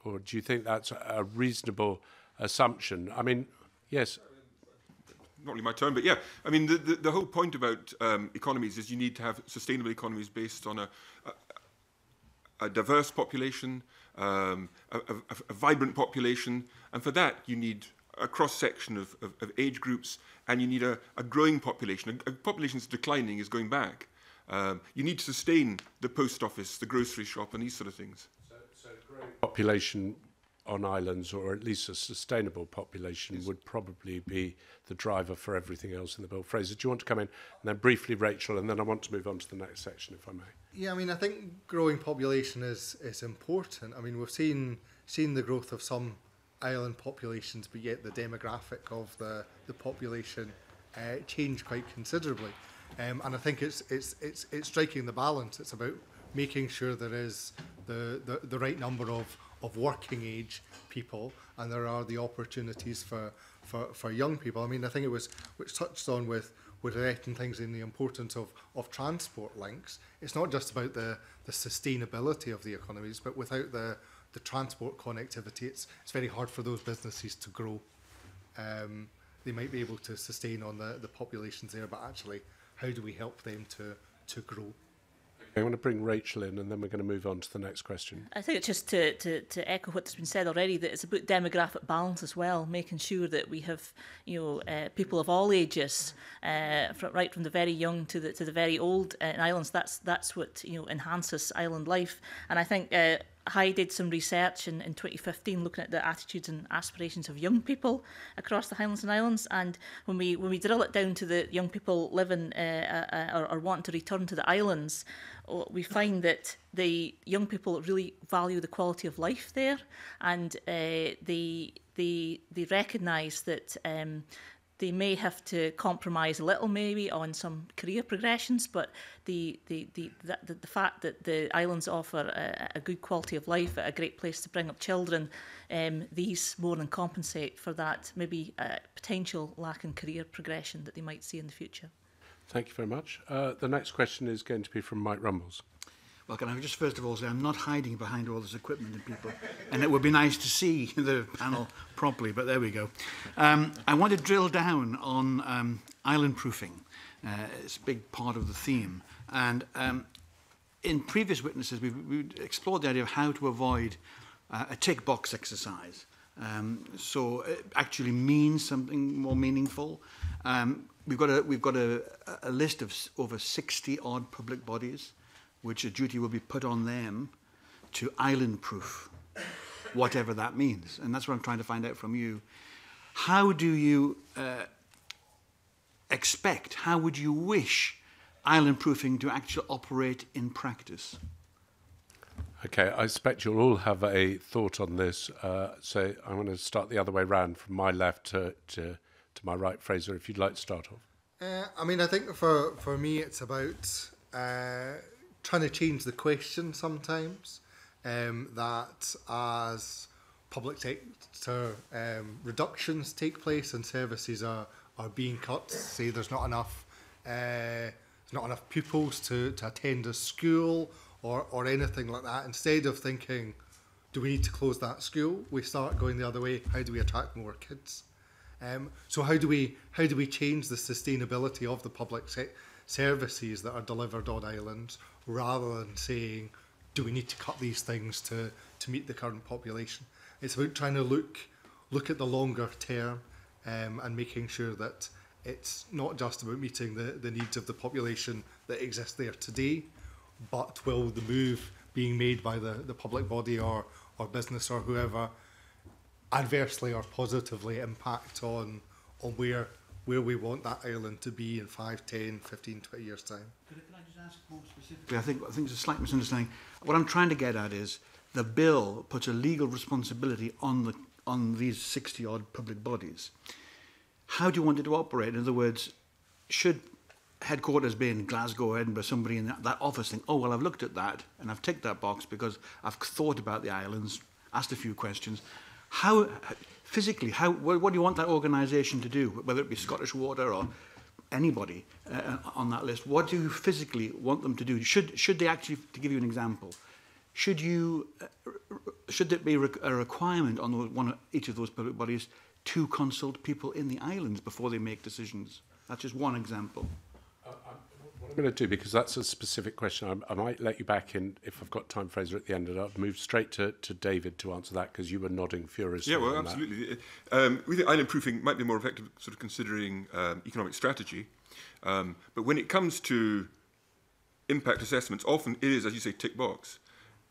Or do you think that's a reasonable assumption? I mean, yes. Not really my turn, but yeah, I mean, the whole point about economies is you need to have sustainable economies based on a diverse population, a vibrant population, and for that you need a cross-section of age groups, and you need a growing population. A population that's declining is going back. You need to sustain the post office, the grocery shop, and these sort of things. So growing population on islands, or at least a sustainable population, yes, would probably be the driver for everything else in the bill. Fraser, do you want to come in? And then briefly, Rachel, and then I want to move on to the next section, if I may. Yeah, I mean, I think growing population is important. I mean, we've seen the growth of some island populations, but yet the demographic of the population changed quite considerably. And I think it's striking the balance. It's about making sure there is the right number of working age people, and there are the opportunities for young people. I mean, I think it was which touched on with relating things in the importance of transport links. It's not just about the sustainability of the economies, but without the transport connectivity, it's very hard for those businesses to grow. They might be able to sustain on the populations there, but actually, how do we help them to grow? I want to bring Rachel in, and then we're going to move on to the next question. I think it's just to echo what's been said already, that it's about demographic balance as well, making sure that we have, you know, people of all ages, right from the very young to the very old in islands. That's what, you know, enhances island life. And I think I did some research in 2015 looking at the attitudes and aspirations of young people across the Highlands and Islands, and when we drill it down to the young people living or wanting to return to the islands, we find that the young people really value the quality of life there, and they recognise that they may have to compromise a little, maybe, on some career progressions, but the fact that the islands offer a good quality of life, a great place to bring up children, these more than compensate for that maybe potential lack in career progression that they might see in the future. Thank you very much. The next question is going to be from Mike Rumbles. Well, can I just first of all say I'm not hiding behind all this equipment and people, and it would be nice to see the panel properly, but there we go. I want to drill down on island proofing. It's a big part of the theme. And in previous witnesses, we've explored the idea of how to avoid a tick box exercise. So it actually means something more meaningful. We've got a list of over 60-odd public bodies, which a duty will be put on them to island-proof, whatever that means. And that's what I'm trying to find out from you. How do you how would you wish island-proofing to actually operate in practice? Okay, I expect you'll all have a thought on this. So I'm going to start the other way round, from my left to my right. Fraser, if you'd like to start off. I mean, I think for me it's about trying to change the question sometimes, that as public sector reductions take place and services are being cut, say there's not enough pupils to attend a school or anything like that, instead of thinking, do we need to close that school? We start going the other way. How do we attract more kids? So how do we change the sustainability of the public sector services that are delivered on islands, rather than saying, do we need to cut these things to meet the current population? It's about trying to look at the longer term, and making sure that it's not just about meeting the needs of the population that exists there today, but will the move being made by the public body or business or whoever adversely or positively impact on where we want that island to be in 5, 10, 15, 20 years' time. Can I just ask more specifically? I think it's a slight misunderstanding. What I'm trying to get at is the bill puts a legal responsibility on these 60-odd public bodies. How do you want it to operate? In other words, should headquarters be in Glasgow or Edinburgh, somebody in that office think, oh, well, I've looked at that and I've ticked that box because I've thought about the islands, asked a few questions. How... physically, what do you want that organisation to do, whether it be Scottish Water or anybody on that list? What do you physically want them to do? Should they actually, to give you an example, should there be a requirement on each of those public bodies to consult people in the islands before they make decisions? That's just one example. What I'm going to do, because that's a specific question, I might let you back in if I've got time, Fraser, at the end, and I'll move straight to David to answer that, because you were nodding furiously. Yeah, well, absolutely. We think island proofing might be more effective, sort of considering economic strategy, but when it comes to impact assessments, often it is, as you say, tick box.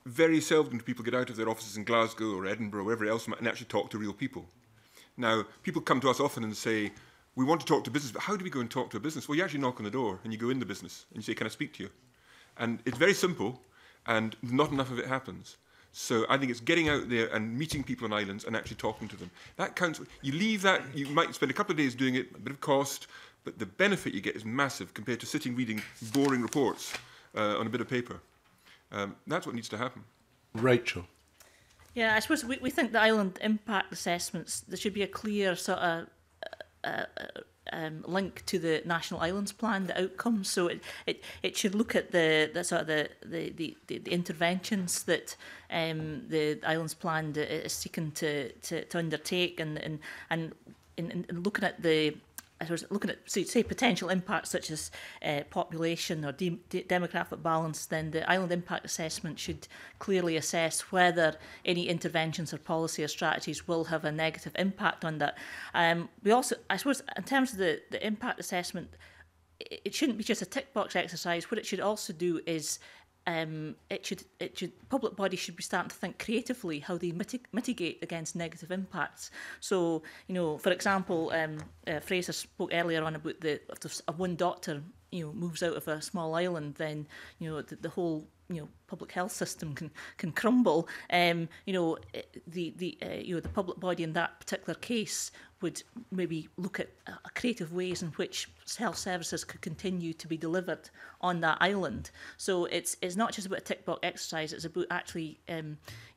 Very seldom do people get out of their offices in Glasgow or Edinburgh or wherever else and actually talk to real people. Now, people come to us often and say, we want to talk to business, but how do we go and talk to a business? Well, you actually knock on the door and you go in the business and you say, can I speak to you? And it's very simple, and not enough of it happens. So I think it's getting out there and meeting people on islands and actually talking to them. That counts. You leave that, you might spend a couple of days doing it, a bit of cost, but the benefit you get is massive compared to sitting reading boring reports on a bit of paper. That's what needs to happen. Rachel. Yeah, I suppose we think the island impact assessments, there should be a clear sort of link to the National Islands Plan, the outcomes. So it should look at the interventions that the Islands Plan is seeking to undertake, and looking at the, I suppose, looking at, say, potential impacts such as population or demographic balance, then the island impact assessment should clearly assess whether any interventions or policy or strategies will have a negative impact on that. We also, I suppose, in terms of the impact assessment, it shouldn't be just a tick box exercise. What it should also do is public bodies should be starting to think creatively how they mitigate against negative impacts. So, you know, for example, Fraser spoke earlier on about if one doctor, you know, moves out of a small island, then, you know, the whole, you know, public health system can crumble. You know, the public body in that particular case would maybe look at creative ways in which health services could continue to be delivered on that island. So it's not just about a tick box exercise. It's about actually,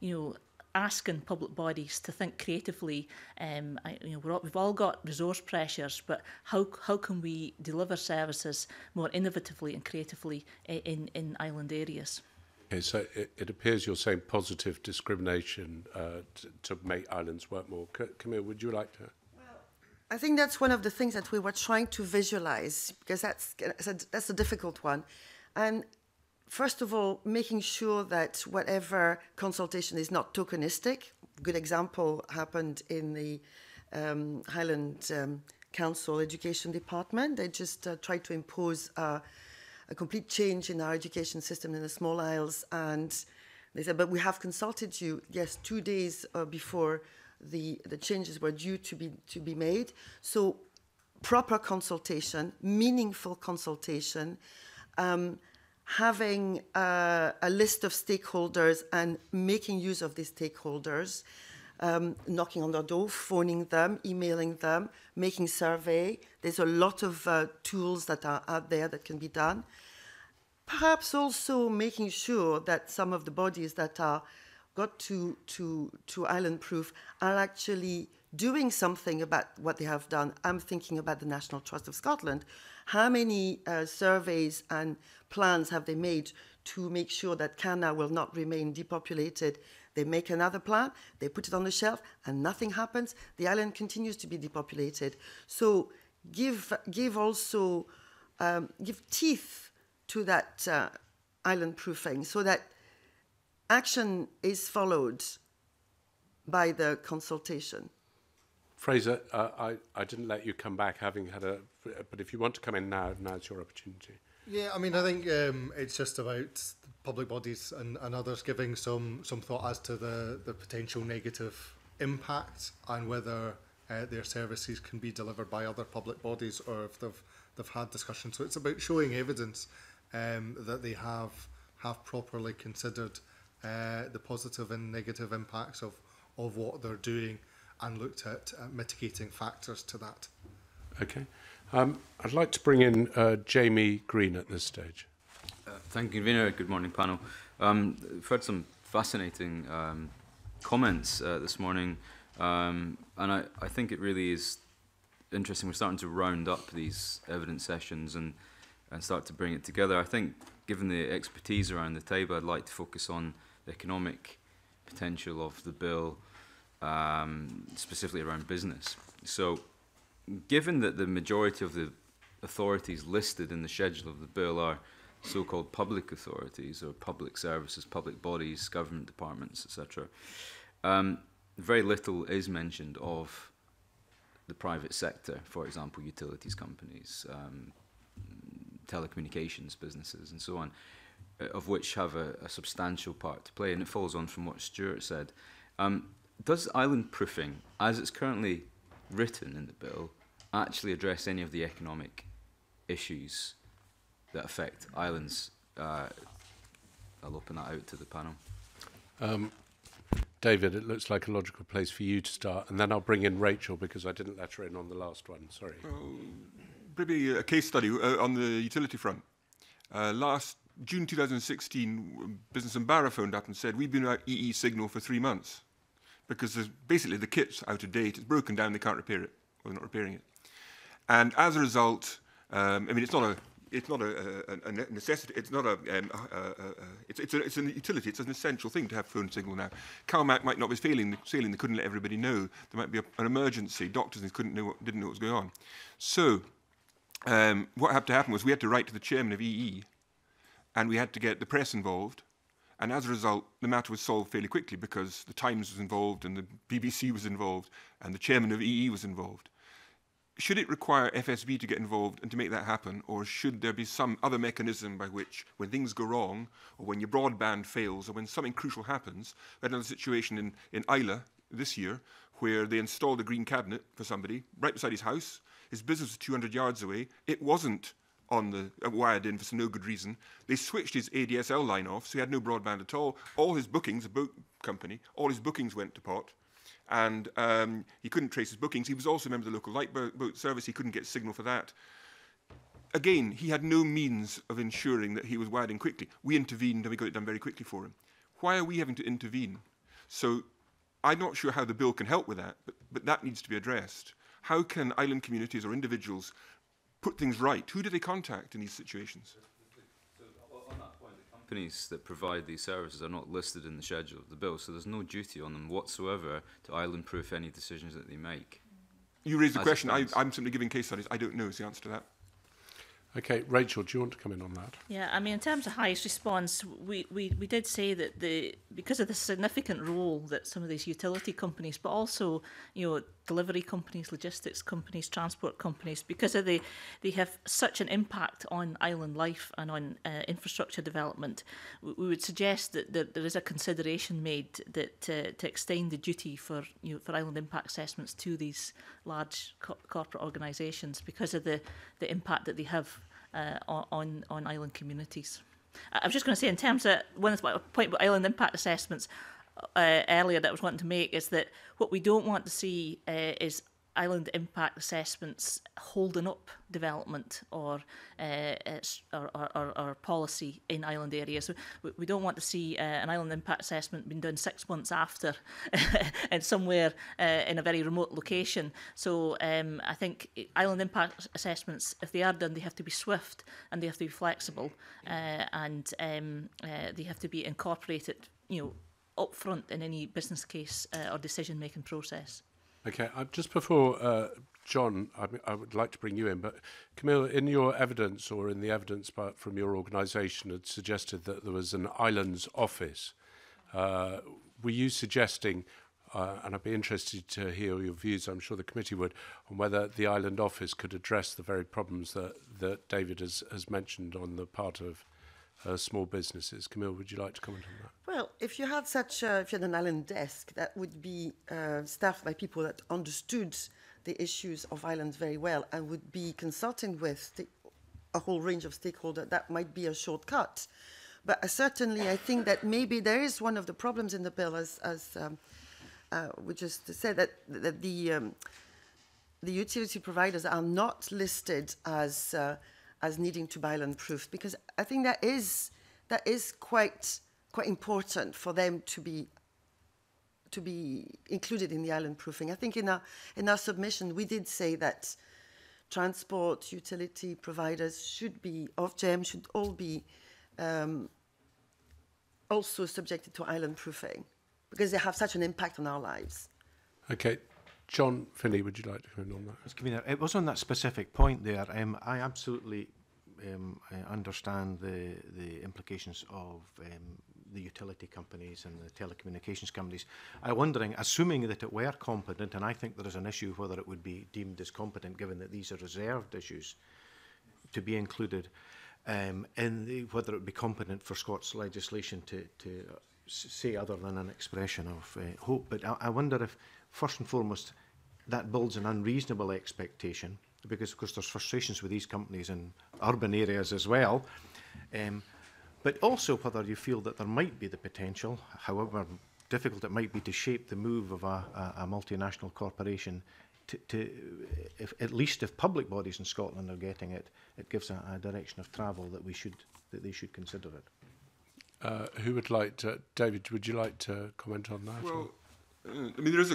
you know, asking public bodies to think creatively. You know, we've all got resource pressures, but how can we deliver services more innovatively and creatively in island areas? Okay, so it appears you're saying positive discrimination to make islands work more. Camille, would you like to? Well, I think that's one of the things that we were trying to visualize, because that's a difficult one, and. First of all, making sure that whatever consultation is not tokenistic. Good example happened in the Highland Council Education Department. They just tried to impose a complete change in our education system in the Small Isles, and they said, but we have consulted you, yes, 2 days before the changes were due to be made. So proper consultation, meaningful consultation, having a list of stakeholders and making use of these stakeholders, knocking on their door, phoning them, emailing them, making survey. There's a lot of tools that are out there that can be done. Perhaps also making sure that some of the bodies that are got to island proof are actually doing something about what they have done. I'm thinking about the National Trust of Scotland. How many surveys and plans have they made to make sure that Canna will not remain depopulated? They make another plan, they put it on the shelf, and nothing happens. The island continues to be depopulated. So give teeth to that island proofing, so that action is followed by the consultation. Fraser, I didn't let you come back having had a... But if you want to come in now, now's your opportunity. Yeah, I mean, I think it's just about public bodies and others giving some thought as to the potential negative impact and whether their services can be delivered by other public bodies, or if they've had discussions. So it's about showing evidence that they have properly considered the positive and negative impacts of what they're doing, and looked at mitigating factors to that. Okay. I'd like to bring in Jamie Green at this stage. Thank you, Vina. Good morning, panel. I've heard some fascinating comments this morning, and I think it really is interesting. We're starting to round up these evidence sessions and start to bring it together. I think, given the expertise around the table, I'd like to focus on the economic potential of the bill, specifically around business. So, given that the majority of the authorities listed in the schedule of the bill are so-called public authorities or public services, public bodies, government departments, etc., very little is mentioned of the private sector, for example, utilities companies, telecommunications businesses and so on, of which have a substantial part to play. And it follows on from what Stuart said. Does island proofing, as it's currently written in the bill, actually address any of the economic issues that affect islands? I'll open that out to the panel. David, it looks like a logical place for you to start, and then I'll bring in Rachel because I didn't let her in on the last one, sorry. Maybe a case study on the utility front. Last June 2016, Business and Barra phoned up and said, we've been without EE signal for 3 months because basically the kit's out of date, it's broken down, they can't repair it, or they're not repairing it. And as a result, I mean, it's not a necessity. It's not a. It's a utility. It's an essential thing to have phone signal now. CalMac might not be failing. They couldn't let everybody know. There might be an emergency. Doctors didn't know what was going on. So, what had to happen was we had to write to the chairman of EE, and we had to get the press involved. And as a result, the matter was solved fairly quickly because the Times was involved, and the BBC was involved, and the chairman of EE was involved. Should it require FSB to get involved and to make that happen, or should there be some other mechanism by which, when things go wrong, or when your broadband fails, or when something crucial happens? We had another situation in Islay this year where they installed a green cabinet for somebody right beside his house. His business was 200 yards away. It wasn't on the wired in for some no good reason. They switched his ADSL line off, so he had no broadband at all. All his bookings, a boat company, all his bookings went to pot. And he couldn't trace his bookings. He was also a member of the local light boat service. He couldn't get signal for that. Again, he had no means of ensuring that he was wired in quickly. We intervened and we got it done very quickly for him. Why are we having to intervene? So I'm not sure how the bill can help with that, but that needs to be addressed. How can island communities or individuals put things right? Who do they contact in these situations? Companies that provide these services are not listed in the schedule of the bill, so there's no duty on them whatsoever to island-proof any decisions that they make. You raise the question. I'm simply giving case studies. I don't know is the answer to that. Okay, Rachel, do you want to come in on that? Yeah, I mean, in terms of High's response, we did say that because of the significant role that some of these utility companies, but also, you know, delivery companies, logistics companies, transport companies, because of they have such an impact on island life and on infrastructure development, we would suggest that there is a consideration made that to extend the duty for island impact assessments to these large corporate organisations because of the impact that they have on island communities. I was just going to say, in terms of one point about island impact assessments earlier that I was wanting to make, is that what we don't want to see is island impact assessments holding up development or policy in island areas. So we don't want to see an island impact assessment being done 6 months after and somewhere in a very remote location. So I think island impact assessments, if they are done, they have to be swift and they have to be flexible and they have to be incorporated, up front in any business case or decision-making process. Okay, just before John, I would like to bring you in, but Camille, in your evidence or in the evidence from your organisation had suggested that there was an islands office. Were you suggesting, and I'd be interested to hear your views, I'm sure the committee would, on whether the island office could address the very problems that David has mentioned on the part of small businesses. Camille, would you like to comment on that? Well, if you had an island desk, that would be staffed by people that understood the issues of islands very well and would be consulting with a whole range of stakeholders. That might be a shortcut. But certainly, I think that maybe there is one of the problems in the bill, as we just said, that the utility providers are not listed as needing to be island-proof, because I think that is quite important for them to be included in the island proofing. I think in our submission we did say that transport utility providers should all be also subjected to island proofing because they have such an impact on our lives. Okay. John Finney, would you like to comment on that? It was on that specific point there. I absolutely understand the implications of the utility companies and the telecommunications companies. I'm wondering, assuming that it were competent, and I think there is an issue whether it would be deemed as competent, given that these are reserved issues to be included. whether it would be competent for Scots legislation to say other than an expression of hope. But I wonder if, first and foremost, that builds an unreasonable expectation, because of course there's frustrations with these companies in urban areas as well, but also whether you feel that there might be the potential, however difficult it might be, to shape the move of a multinational corporation to at least if public bodies in Scotland are getting it, it gives a direction of travel that they should consider it. Who would like to, David, would you like to comment on that? Well, I mean,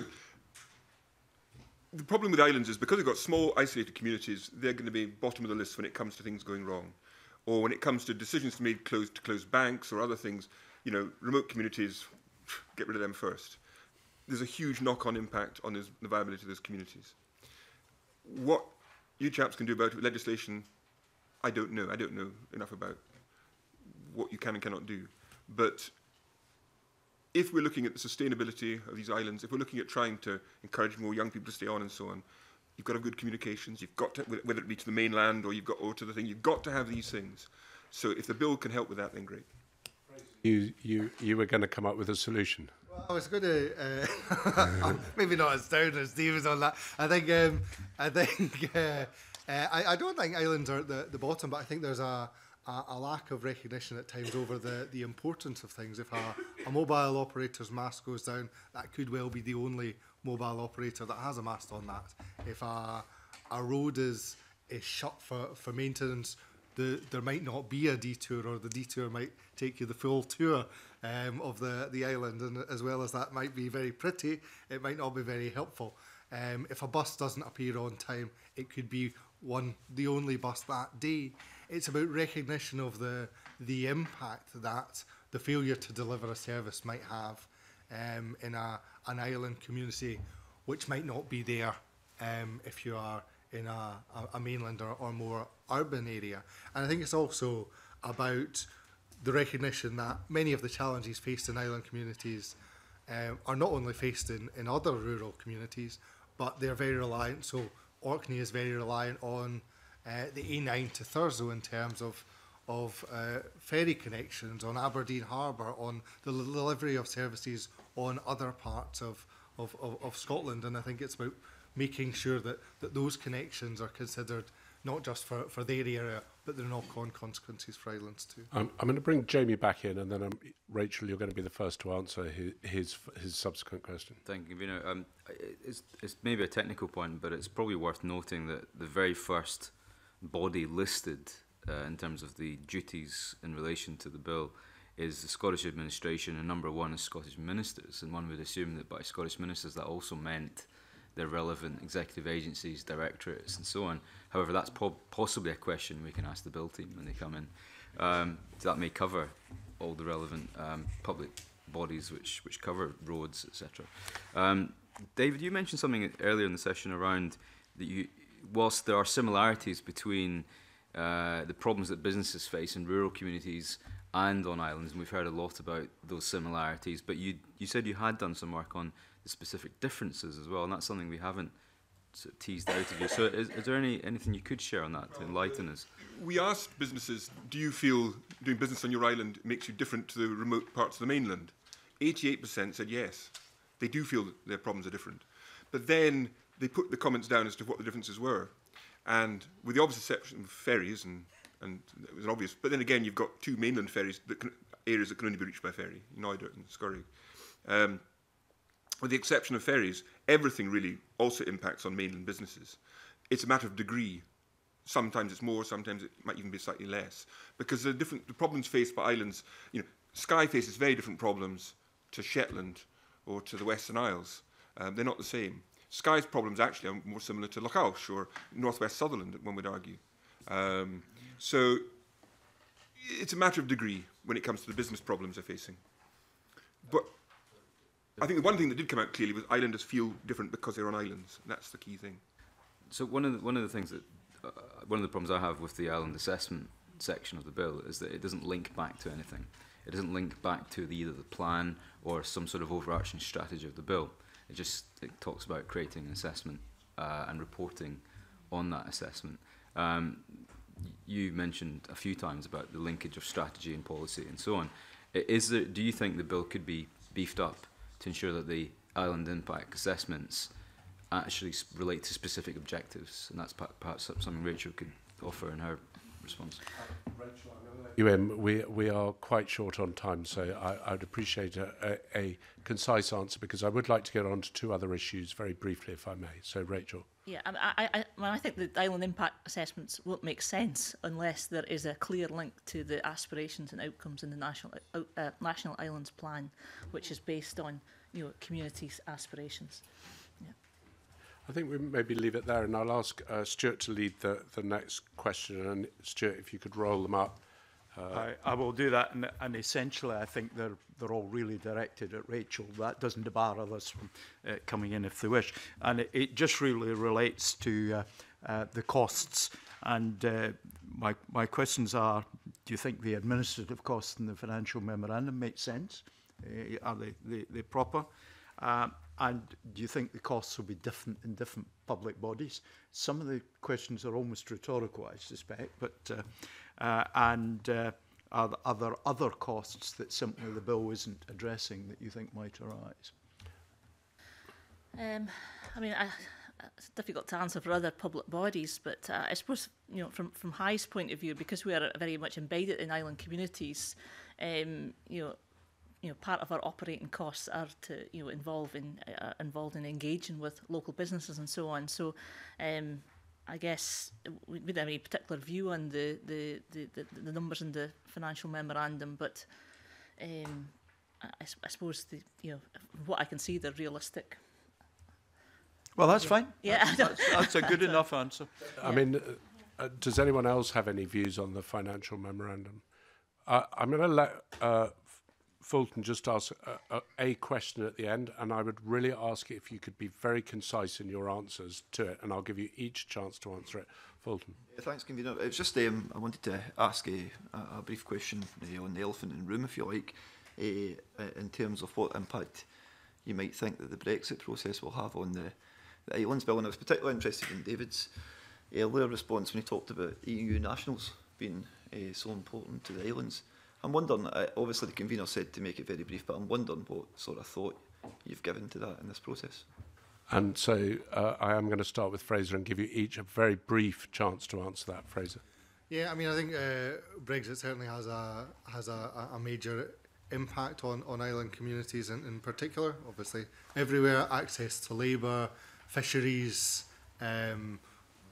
the problem with islands is because they've got small isolated communities, they're going to be bottom of the list when it comes to things going wrong, or when it comes to decisions made to close banks or other things. You know, remote communities, get rid of them first. There's a huge knock-on impact on the viability of those communities. What you chaps can do about it with legislation, I don't know. I don't know enough about what you can and cannot do. But if we're looking at the sustainability of these islands, if we're looking at trying to encourage more young people to stay on and so on, you've got to have good communications. You've got to, whether it be to the mainland or to the thing, you've got to have these things. So if the bill can help with that, then great. You were going to come up with a solution. I was going to, maybe not as down as Steve is on that. I don't think islands are at the bottom, but I think there's a lack of recognition at times over the importance of things. If a mobile operator's mast goes down, that could well be the only mobile operator that has a mast on that. If a road is shut for maintenance, there might not be a detour, or the detour might take you the full tour of the island, and as well as that might be very pretty, it might not be very helpful. If a bus doesn't appear on time, it could be the only bus that day. It's about recognition of the impact that the failure to deliver a service might have in an island community, which might not be there if you are in a mainland or more urban area. And I think it's also about the recognition that many of the challenges faced in island communities are not only faced in other rural communities, but they're very reliant. So Orkney is very reliant on the A9 to Thurso in terms of ferry connections, on Aberdeen Harbour, on the delivery of services on other parts of Scotland. And I think it's about making sure that those connections are considered not just for their area, but the knock-on consequences for islands too. I'm going to bring Jamie back in, and then Rachel, you're going to be the first to answer his subsequent question. Thank you. You know, it's maybe a technical point, but it's probably worth noting that the very first body listed in terms of the duties in relation to the bill is the Scottish administration, and number one is Scottish ministers. And one would assume that by Scottish ministers that also meant their relevant executive agencies, directorates, and so on. However, that's possibly a question we can ask the bill team when they come in. So that may cover all the relevant public bodies which cover roads, etc. David, you mentioned something earlier in the session around that whilst there are similarities between the problems that businesses face in rural communities and on islands, and we've heard a lot about those similarities, but you said you had done some work on specific differences as well, and that's something we haven't sort of teased out of you. So is there anything you could share on that to enlighten us? We asked businesses, do you feel doing business on your island makes you different to the remote parts of the mainland? 88% said yes. They do feel that their problems are different. But then they put the comments down as to what the differences were. And with the obvious exception of ferries, and it was obvious, but then again, you've got two mainland ferries, areas that can only be reached by ferry, Noidert and Skurry. With the exception of ferries, everything really also impacts on mainland businesses. It's a matter of degree. Sometimes it's more, sometimes it might even be slightly less, because the problems faced by islands. You know, Skye faces very different problems to Shetland or to the Western Isles. They're not the same. Skye's problems actually are more similar to Lochaus or northwest Sutherland, one would argue. So it's a matter of degree when it comes to the business problems they're facing. But I think the one thing that did come out clearly was islanders feel different because they're on islands. And that's the key thing. So one of the problems I have with the island assessment section of the bill is that it doesn't link back to anything. It doesn't link back to either the plan or some sort of overarching strategy of the bill. It talks about creating an assessment and reporting on that assessment. you mentioned a few times about the linkage of strategy and policy and so on. Is there, do you think the bill could be beefed up to ensure that the island impact assessments actually relate to specific objectives? And that's perhaps something Rachel could offer in her response. Rachel, we are quite short on time, so I'd appreciate a concise answer, because I would like to get on to two other issues very briefly, if I may. So, Rachel. Yeah, I think the island impact assessments won't make sense unless there is a clear link to the aspirations and outcomes in the National Islands Plan, which is based on communities' aspirations. Yeah. I think we maybe leave it there, and I'll ask Stuart to lead the next question. And Stuart, if you could roll them up. I will do that, and essentially I think they're all really directed at Rachel. That doesn't debar others from coming in if they wish. And it just really relates to the costs. And my questions are, do you think the administrative costs in the financial memorandum make sense? Are they proper? And do you think the costs will be different in different public bodies? Some of the questions are almost rhetorical, I suspect, but are there other costs that simply the bill isn't addressing that you think might arise? It's difficult to answer for other public bodies, but I suppose from High's point of view, because we are very much embedded in island communities, part of our operating costs are to involved in engaging with local businesses and so on. So, I guess we don't have any particular view on the numbers in the financial memorandum, but I suppose what I can see, they're realistic. Well, that's fine. Yeah, that's a good enough answer. Yeah. I mean, does anyone else have any views on the financial memorandum? I'm going to let Fulton just ask a question at the end, and I would really ask if you could be very concise in your answers to it, and I'll give you each chance to answer it. Fulton. Thanks, Convener. It was just I wanted to ask a brief question on the elephant in the room, if you like, in terms of what impact you might think that the Brexit process will have on the Islands Bill. And I was particularly interested in David's earlier response when he talked about EU nationals being so important to the Islands. I'm wondering, obviously the convener said to make it very brief, but I'm wondering what sort of thought you've given to that in this process. And so I am going to start with Fraser and give you each a very brief chance to answer that. Fraser. Yeah, I think Brexit certainly has a major impact on island communities in particular, obviously. Everywhere, access to labour, fisheries,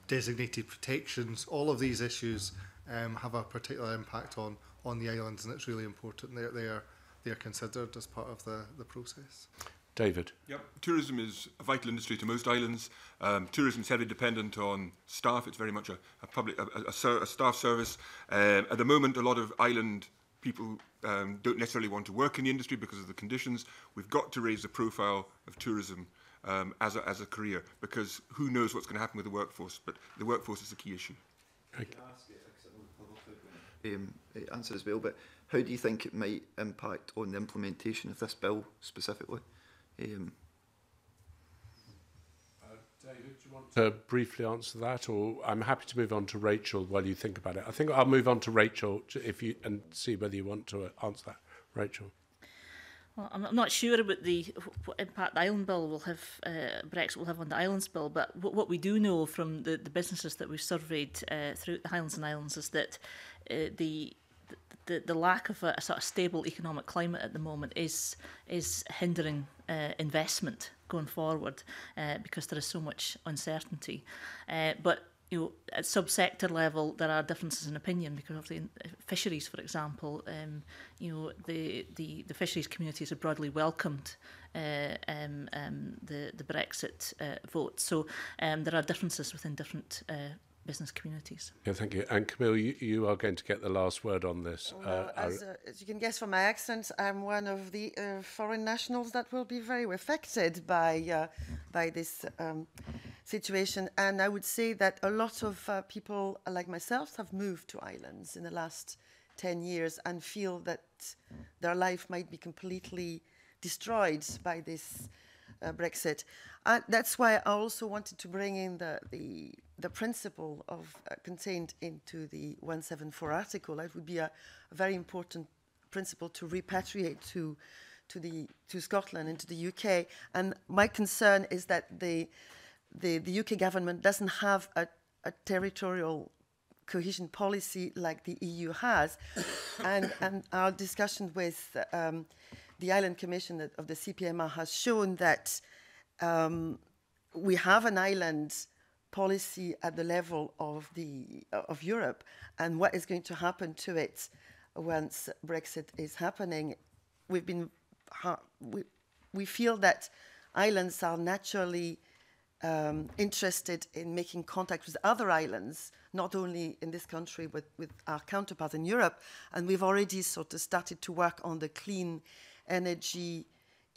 designated protections, all of these issues have a particular impact on the islands, and it's really important that they are considered as part of the process. David. Yep. Tourism is a vital industry to most islands. Tourism is heavily dependent on staff. It's very much a staff service. At the moment, a lot of island people don't necessarily want to work in the industry because of the conditions. We've got to raise the profile of tourism as a career, because who knows what's going to happen with the workforce, but the workforce is a key issue. Okay. Answer as well, but how do you think it might impact on the implementation of this bill specifically? David, do you want to briefly answer that, or I'm happy to move on to Rachel while you think about it. I think I'll move on to Rachel and see whether you want to answer that. Rachel. Well, I'm not sure about what impact the Island Bill will have, Brexit will have on the Islands Bill, but what we do know from the businesses that we've surveyed throughout the Highlands and Islands is that the lack of a sort of stable economic climate at the moment is hindering investment going forward because there is so much uncertainty. But at sub-sector level, there are differences in opinion because of the fisheries, for example. The fisheries communities have broadly welcomed the Brexit vote. So there are differences within different business communities. Yeah, thank you. And Camille, you are going to get the last word on this. Well, as you can guess from my accent, I'm one of the foreign nationals that will be very affected by this situation. And I would say that a lot of people like myself have moved to islands in the last 10 years and feel that their life might be completely destroyed by this Brexit. That's why I also wanted to bring in the the principle of contained into the 174 article, it would be a very important principle to repatriate to Scotland and to the UK. And my concern is that the UK government doesn't have a territorial cohesion policy like the EU has. and our discussion with the Island Commission of the CPMR has shown that we have an island policy at the level of Europe, and what is going to happen to it once Brexit is happening. We feel that islands are naturally interested in making contact with other islands, not only in this country but with our counterparts in Europe, and we've already sort of started to work on the clean energy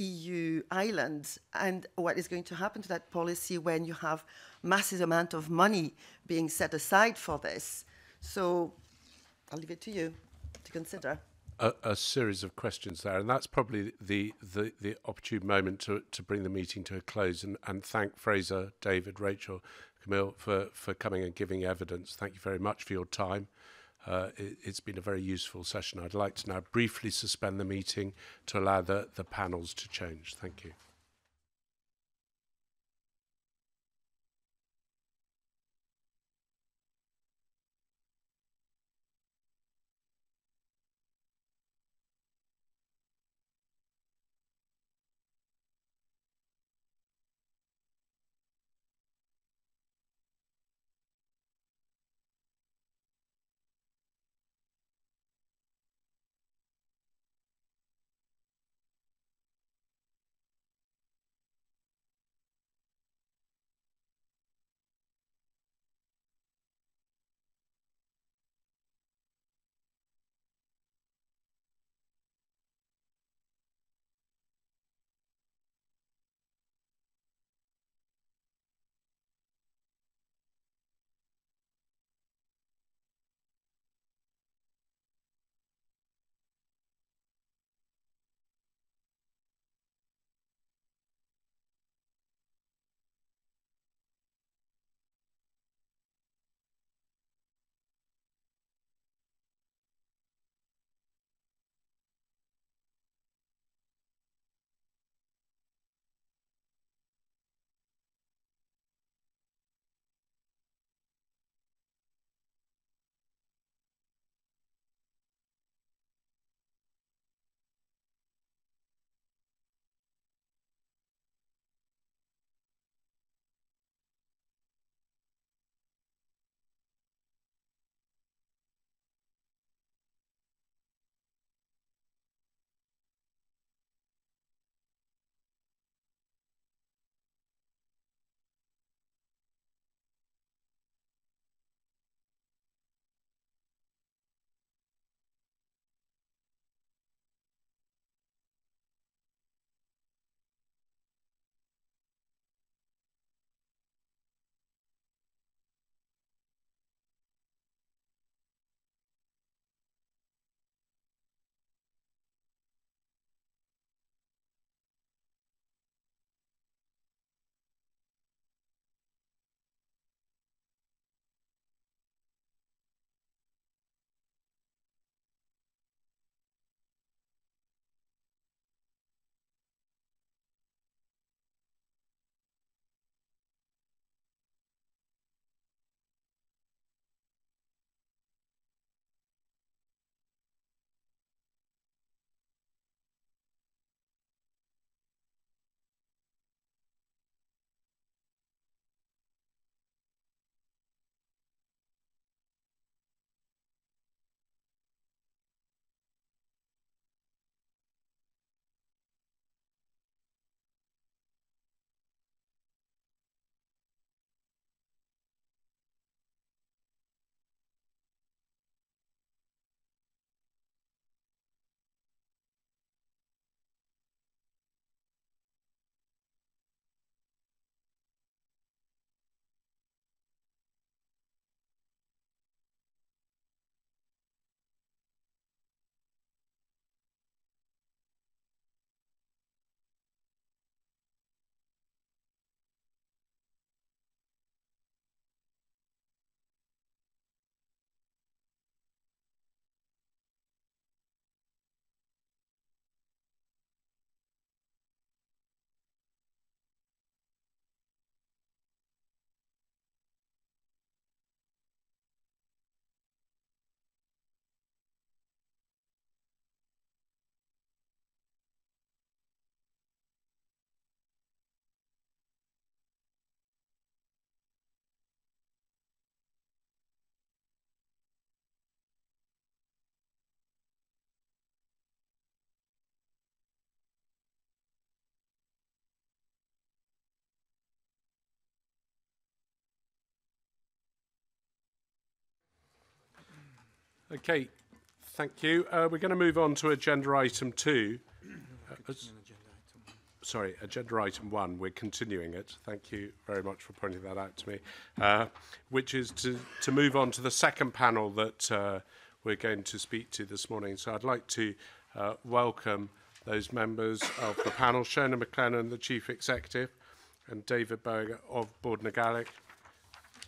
EU islands and what is going to happen to that policy when you have massive amount of money being set aside for this. So I'll leave it to you to consider. A series of questions there, and that's probably the opportune moment to bring the meeting to a close and thank Fraser, David, Rachel, Camille for coming and giving evidence. Thank you very much for your time. It's been a very useful session. I'd like to now briefly suspend the meeting to allow the panels to change. Thank you. Okay, thank you. We're going to move on to agenda item 2. Sorry, agenda item 1. We're continuing it. Thank you very much for pointing that out to me. Which is to move on to the second panel that we're going to speak to this morning. So I'd like to welcome those members of the panel, Shona McLennan, the Chief Executive, and David Berger of Bòrd na Gàidhlig,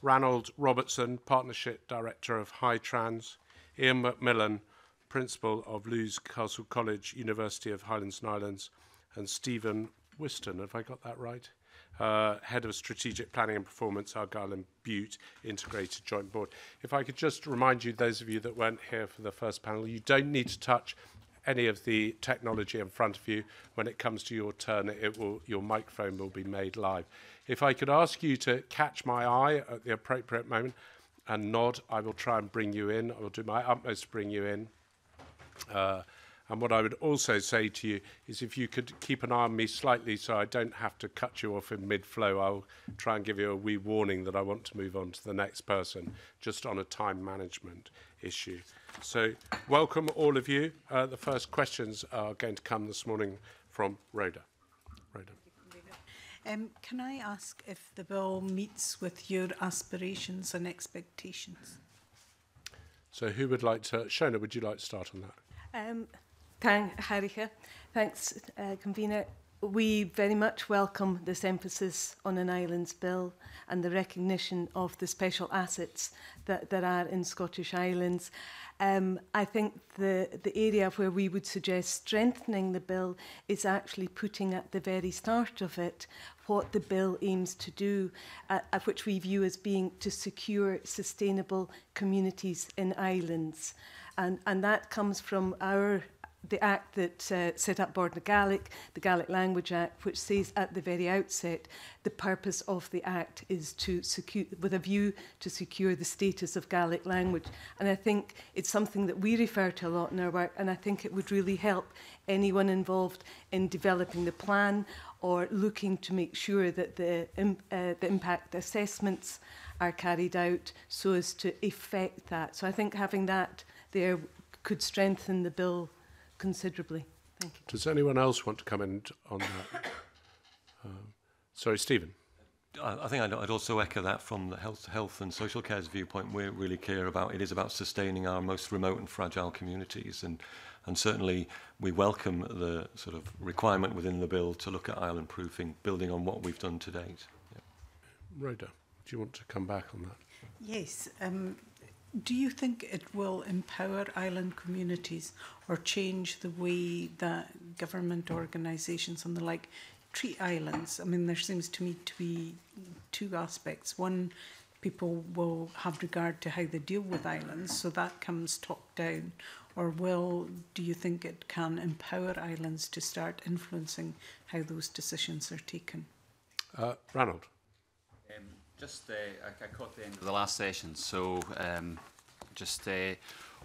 Ranald Robertson, Partnership Director of Hightrans, Ian MacMillan, Principal of Lewes Castle College, University of Highlands and Islands, and Stephen Whiston, have I got that right? Head of Strategic Planning and Performance, Argyll and Bute Integrated Joint Board. If I could just remind you, those of you that weren't here for the first panel, you don't need to touch any of the technology in front of you. When it comes to your turn, your microphone will be made live. If I could ask you to catch my eye at the appropriate moment and nod, I will try and bring you in. I will do my utmost to bring you in. And what I would also say to you is if you could keep an eye on me slightly so I don't have to cut you off in mid-flow, I'll try and give you a wee warning that I want to move on to the next person, just on a time management issue. So welcome all of you. The first questions are going to come this morning from Rhoda. Rhoda. Can I ask if the bill meets with your aspirations and expectations? So who would like to... Shona, would you like to start on that? Thanks, Convener. We very much welcome this emphasis on an islands bill and the recognition of the special assets that there are in Scottish islands. I think the area where we would suggest strengthening the bill is actually putting at the very start of it what the bill aims to do, which we view as being to secure sustainable communities in islands. And that comes from the Act that set up Bòrd na Gàidhlig, the Gaelic Language Act, which says at the very outset the purpose of the Act is to secure, with a view to secure the status of Gaelic language. And I think it's something that we refer to a lot in our work, and I think it would really help anyone involved in developing the plan or looking to make sure that the impact assessments are carried out so as to effect that. So I think having that there could strengthen the bill considerably. Thank you. Does anyone else want to comment on that? Sorry, Stephen. I think I'd also echo that from the health and social care's viewpoint. We're really clear about it is about sustaining our most remote and fragile communities, and certainly we welcome the sort of requirement within the bill to look at island proofing, building on what we've done to date. Yeah. Rhoda, do you want to come back on that? Yes. Do you think it will empower island communities or change the way that government organisations and the like treat islands? I mean, there seems to me to be two aspects. One, people will have regard to how they deal with islands, so that comes top down. Or do you think it can empower islands to start influencing how those decisions are taken? Ranald. Just I caught the end of the last session, so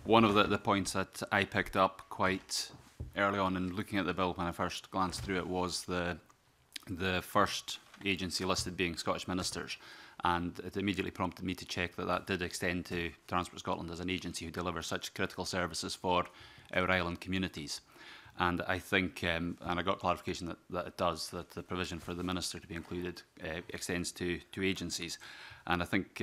one of the points that I picked up quite early on in looking at the bill when I first glanced through it was the first agency listed being Scottish Ministers, and it immediately prompted me to check that that did extend to Transport Scotland as an agency who delivers such critical services for our island communities. And I think, and I got clarification that it does, that the provision for the Minister to be included extends to agencies. And I think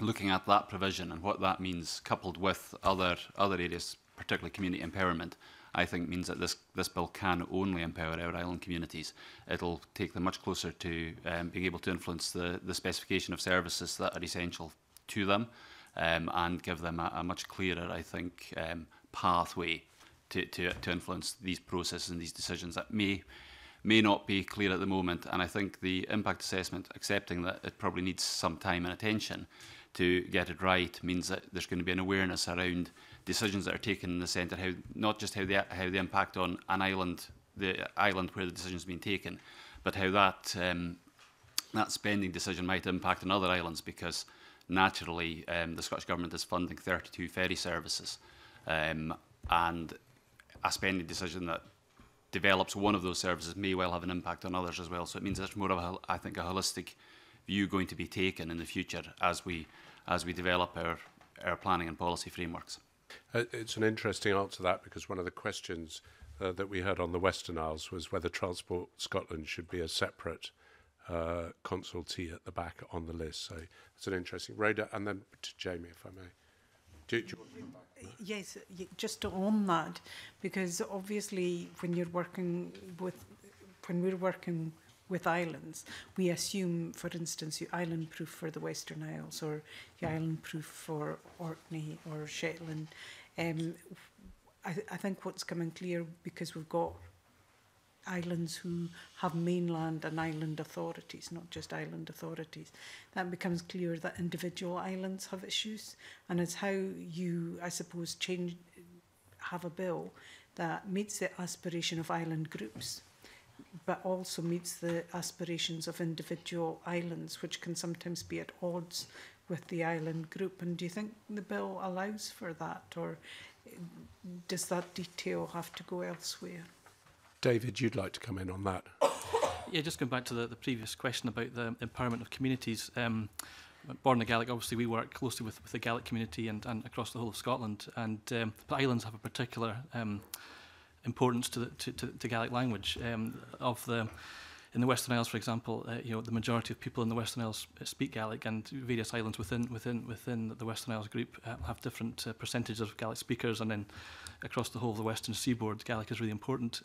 looking at that provision and what that means, coupled with other areas, particularly community empowerment, I think means that this bill can only empower our island communities. It'll take them much closer to being able to influence the specification of services that are essential to them, and give them a much clearer, I think, pathway to influence these processes and these decisions that may not be clear at the moment. And I think the impact assessment, accepting that it probably needs some time and attention to get it right, means that there's going to be an awareness around decisions that are taken in the centre, not just how they impact on an island, the island where the decision's been taken, but how that spending decision might impact on other islands, because naturally the Scottish Government is funding 32 ferry services, and a spending decision that develops one of those services may well have an impact on others as well. So it means there's more of a holistic view going to be taken in the future as we develop our our planning and policy frameworks. It's an interesting answer to that, because one of the questions that we heard on the Western Isles was whether Transport Scotland should be a separate consultee at the back on the list. So it's an interesting Rhoda, and then to Jamie, if I may. Do you want to come back? Yes, just on that, because obviously when we're working with islands, we assume, for instance, you island proof for the Western Isles, or you island proof for Orkney or Shetland. I think what's coming clear, because we've got islands who have mainland and island authorities, not just island authorities, that becomes clear that individual islands have issues, and it's how you, I suppose, have a bill that meets the aspiration of island groups, but also meets the aspirations of individual islands, which can sometimes be at odds with the island group. And do you think the bill allows for that, or does that detail have to go elsewhere? David, you'd like to come in on that? Yeah, just going back to the previous question about the empowerment of communities. Bòrd na Gàidhlig, obviously we work closely with the Gaelic community and across the whole of Scotland, and but islands have a particular importance to Gaelic language. In the Western Isles, for example, the majority of people in the Western Isles speak Gaelic, and various islands within the Western Isles group have different percentages of Gaelic speakers, and then across the whole of the Western Seaboard, Gaelic is really important.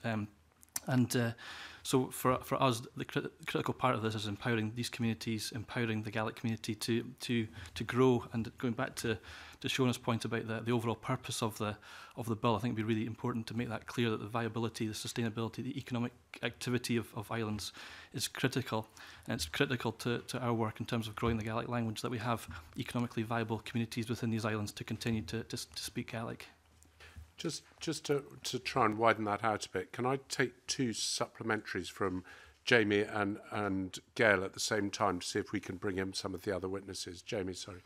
So for us, the critical part of this is empowering these communities, empowering the Gaelic community to grow. And going back to Shona's point about the overall purpose of the bill, I think it'd be really important to make that clear, that the viability, the sustainability, the economic activity of islands is critical. And it's critical to our work in terms of growing the Gaelic language, that we have economically viable communities within these islands to continue to speak Gaelic. Just to try and widen that out a bit, can I take two supplementaries from Jamie and Gail at the same time to see if we can bring in some of the other witnesses? Jamie, sorry.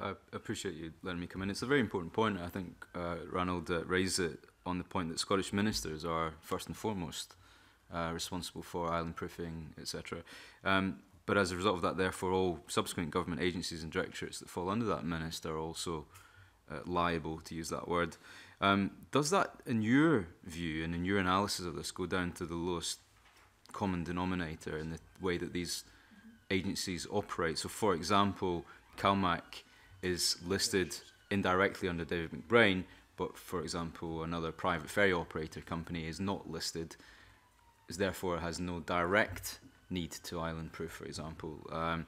I appreciate you letting me come in. It's a very important point. I think Ranald raised it on the point that Scottish ministers are first and foremost responsible for island proofing, etc. But as a result of that, therefore, all subsequent government agencies and directorates that fall under that minister are also liable, to use that word. Does that, in your view and in your analysis of this, go down to the lowest common denominator in the way that these agencies operate? So, for example, CalMac is listed indirectly under David MacBrayne, but, for example, another private ferry operator company is not listed, is therefore has no direct need to island proof, for example.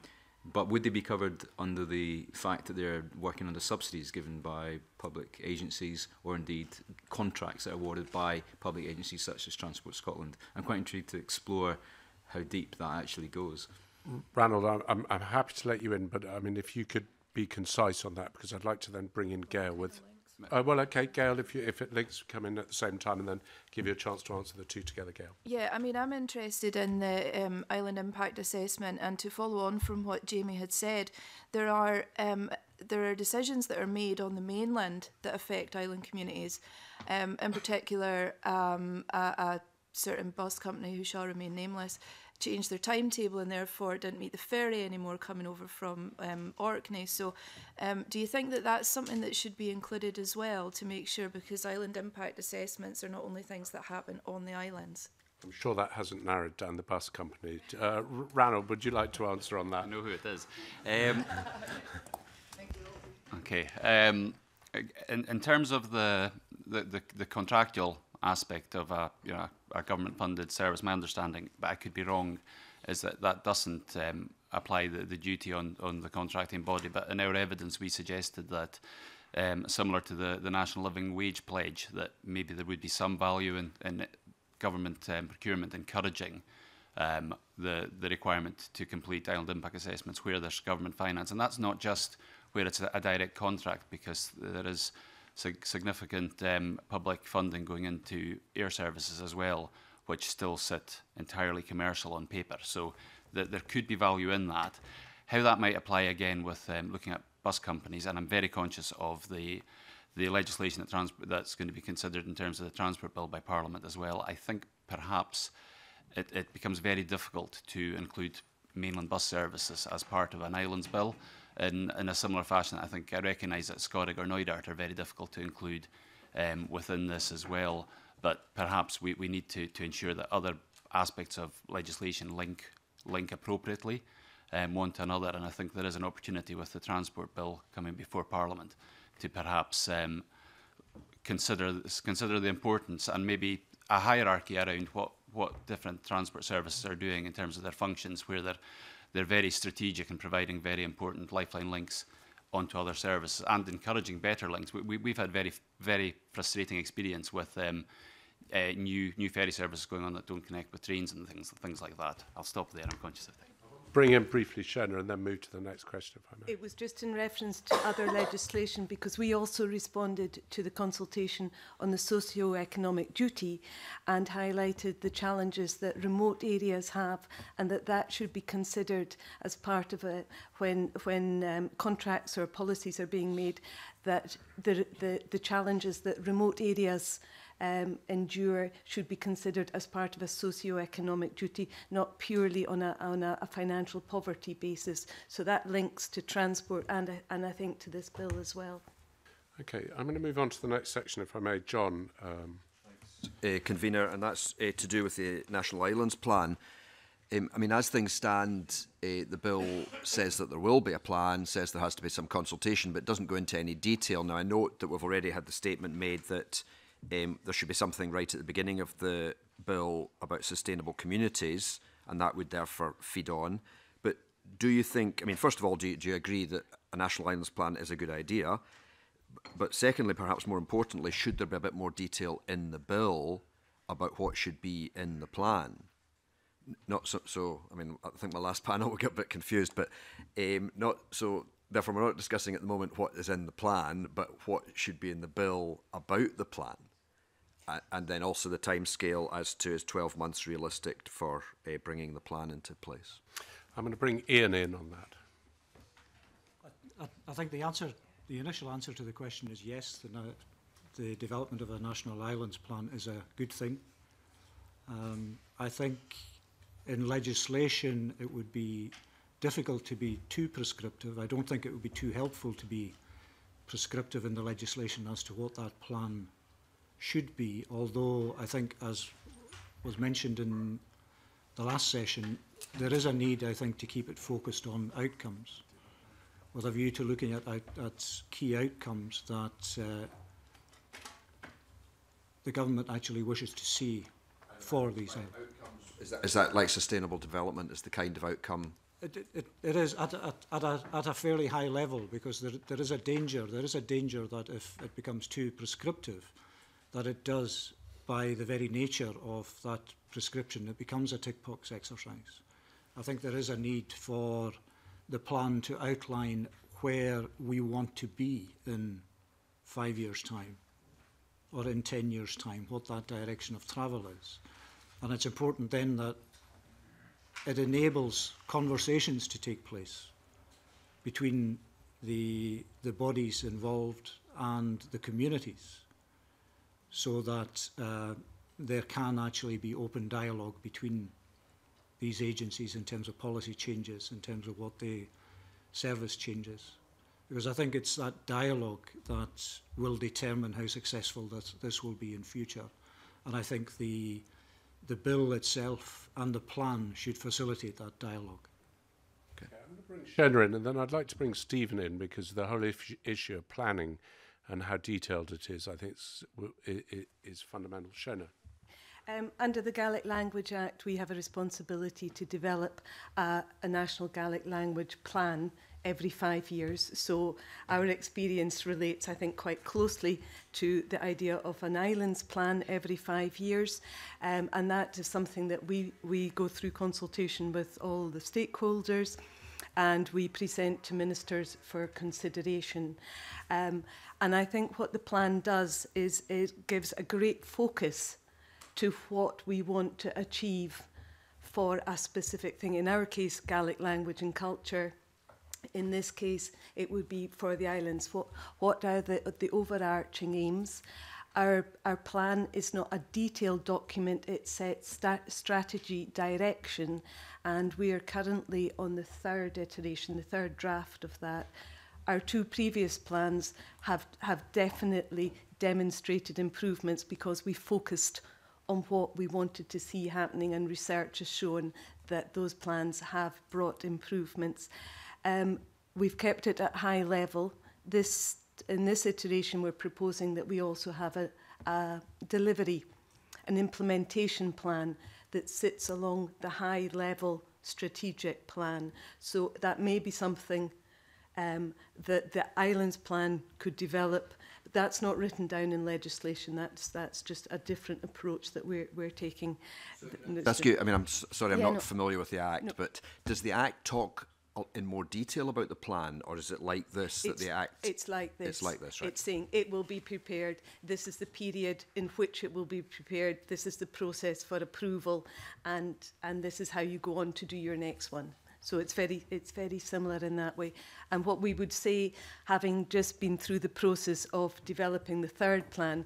But would they be covered under the fact that they're working under subsidies given by public agencies, or indeed contracts that are awarded by public agencies such as Transport Scotland? I'm quite intrigued to explore how deep that actually goes. Ranald, I'm happy to let you in, but I mean, if you could be concise on that, because I'd like to then bring in Gail with... well, okay, Gail, if it links, come in at the same time and then give you a chance to answer the two together, Gail. Yeah, I mean, I'm interested in the island impact assessment, and to follow on from what Jamie had said, there are decisions that are made on the mainland that affect island communities, in particular a certain bus company who shall remain nameless changed their timetable and therefore didn't meet the ferry anymore coming over from Orkney. So do you think that that's something that should be included as well, to make sure, because island impact assessments are not only things that happen on the islands? I'm sure that hasn't narrowed down the bus company. Ranald, would you like to answer on that? I know who it is. Okay. In terms of the contractual aspect of a government-funded service, my understanding, but I could be wrong, is that doesn't apply the duty on the contracting body. But in our evidence, we suggested that, similar to the National Living Wage Pledge, that maybe there would be some value in government procurement encouraging the requirement to complete island impact assessments where there's government finance. And that's not just where it's a direct contract, because there is significant public funding going into air services as well, which still sit entirely commercial on paper. So there could be value in that. How that might apply, again, with looking at bus companies, and I'm very conscious of the legislation that's going to be considered in terms of the Transport Bill by Parliament as well. I think perhaps it becomes very difficult to include mainland bus services as part of an islands bill. in a similar fashion. I think I recognise that Scorig or Noidart are very difficult to include within this as well, but perhaps we need to ensure that other aspects of legislation link appropriately one to another, and I think there is an opportunity with the Transport Bill coming before Parliament to perhaps consider the importance and maybe a hierarchy around what different transport services are doing in terms of their functions, where they're very strategic in providing very important lifeline links onto other services and encouraging better links. We've had very, very frustrating experience with new ferry services going on that don't connect with trains and things like that. I'll stop there, I'm conscious of time. Bring in briefly Shona and then move to the next question, if I may. It was just in reference to other legislation, because we also responded to the consultation on the socio-economic duty and highlighted the challenges that remote areas have, and that should be considered as part of it when contracts or policies are being made, that the challenges that remote areas endure should be considered as part of a socio-economic duty, not purely on a financial poverty basis. So that links to transport and I think to this bill as well. Okay, I'm going to move on to the next section, if I may, John. Convener, and that's to do with the National Islands Plan. I mean, as things stand, the bill says that there will be a plan, says there has to be some consultation, but doesn't go into any detail. Now, I note that we've already had the statement made that there should be something right at the beginning of the bill about sustainable communities, and that would therefore feed on. But do you think, I mean, first of all, do you agree that a National Islands Plan is a good idea? But secondly, perhaps more importantly, should there be a bit more detail in the bill about what should be in the plan? Not so I mean, I think my last panel will get a bit confused, but not so... Therefore, we're not discussing at the moment what is in the plan, but what should be in the bill about the plan. And then also the timescale as to is 12 months realistic for bringing the plan into place. I'm going to bring Ian in on that. I think the initial answer to the question is yes, the development of a National Islands Plan is a good thing. I think in legislation it would be difficult to be too prescriptive. I don't think it would be too helpful to be prescriptive in the legislation as to what that plan should be, although I think, as was mentioned in the last session, there is a need, I think, to keep it focused on outcomes, with a view to looking at key outcomes that the government actually wishes to see for these outcomes. Is that like sustainable development is the kind of outcome? It is at a fairly high level, because there is a danger. There is a danger that if it becomes too prescriptive, that it does, by the very nature of that prescription, it becomes a tick box exercise. I think there is a need for the plan to outline where we want to be in 5 years' time, or in 10 years' time, what that direction of travel is. And it's important then that it enables conversations to take place between the bodies involved and the communities, so that there can actually be open dialogue between these agencies in terms of policy changes, in terms of what they service changes. Because I think it's that dialogue that will determine how successful this will be in future. And I think the bill itself and the plan should facilitate that dialogue. Okay. Yeah, I'm going to bring Shona in, and then I'd like to bring Stephen in, because the whole issue of planning and how detailed it is, I think it's fundamental. Shona. Under the Gaelic Language Act, we have a responsibility to develop a national Gaelic language plan every 5 years. So our experience relates, I think, quite closely to the idea of an islands plan every 5 years. And that is something that we go through consultation with all the stakeholders, and we present to ministers for consideration. And I think what the plan does is it gives a great focus to what we want to achieve for a specific thing. In our case, Gaelic language and culture. In this case, it would be for the islands. What are the overarching aims? Our plan is not a detailed document, it sets strategy direction, and we are currently on the third iteration, the third draft of that. Our two previous plans have definitely demonstrated improvements because we focused on what we wanted to see happening, and research has shown that those plans have brought improvements. We've kept it at high level. In this iteration, we're proposing that we also have a delivery, an implementation plan that sits along the high-level strategic plan. So that may be something that the Islands Plan could develop. That's not written down in legislation. That's just a different approach that we're taking. So, that's good. I mean, I'm sorry, I'm not familiar with the Act, but does the Act talk in more detail about the plan, or is it like this that the Act... It's like this. It's like this, right? It's saying it will be prepared, this is the period in which it will be prepared, this is the process for approval, and this is how you go on to do your next one. So it's very similar in that way. And what we would say, having just been through the process of developing the third plan,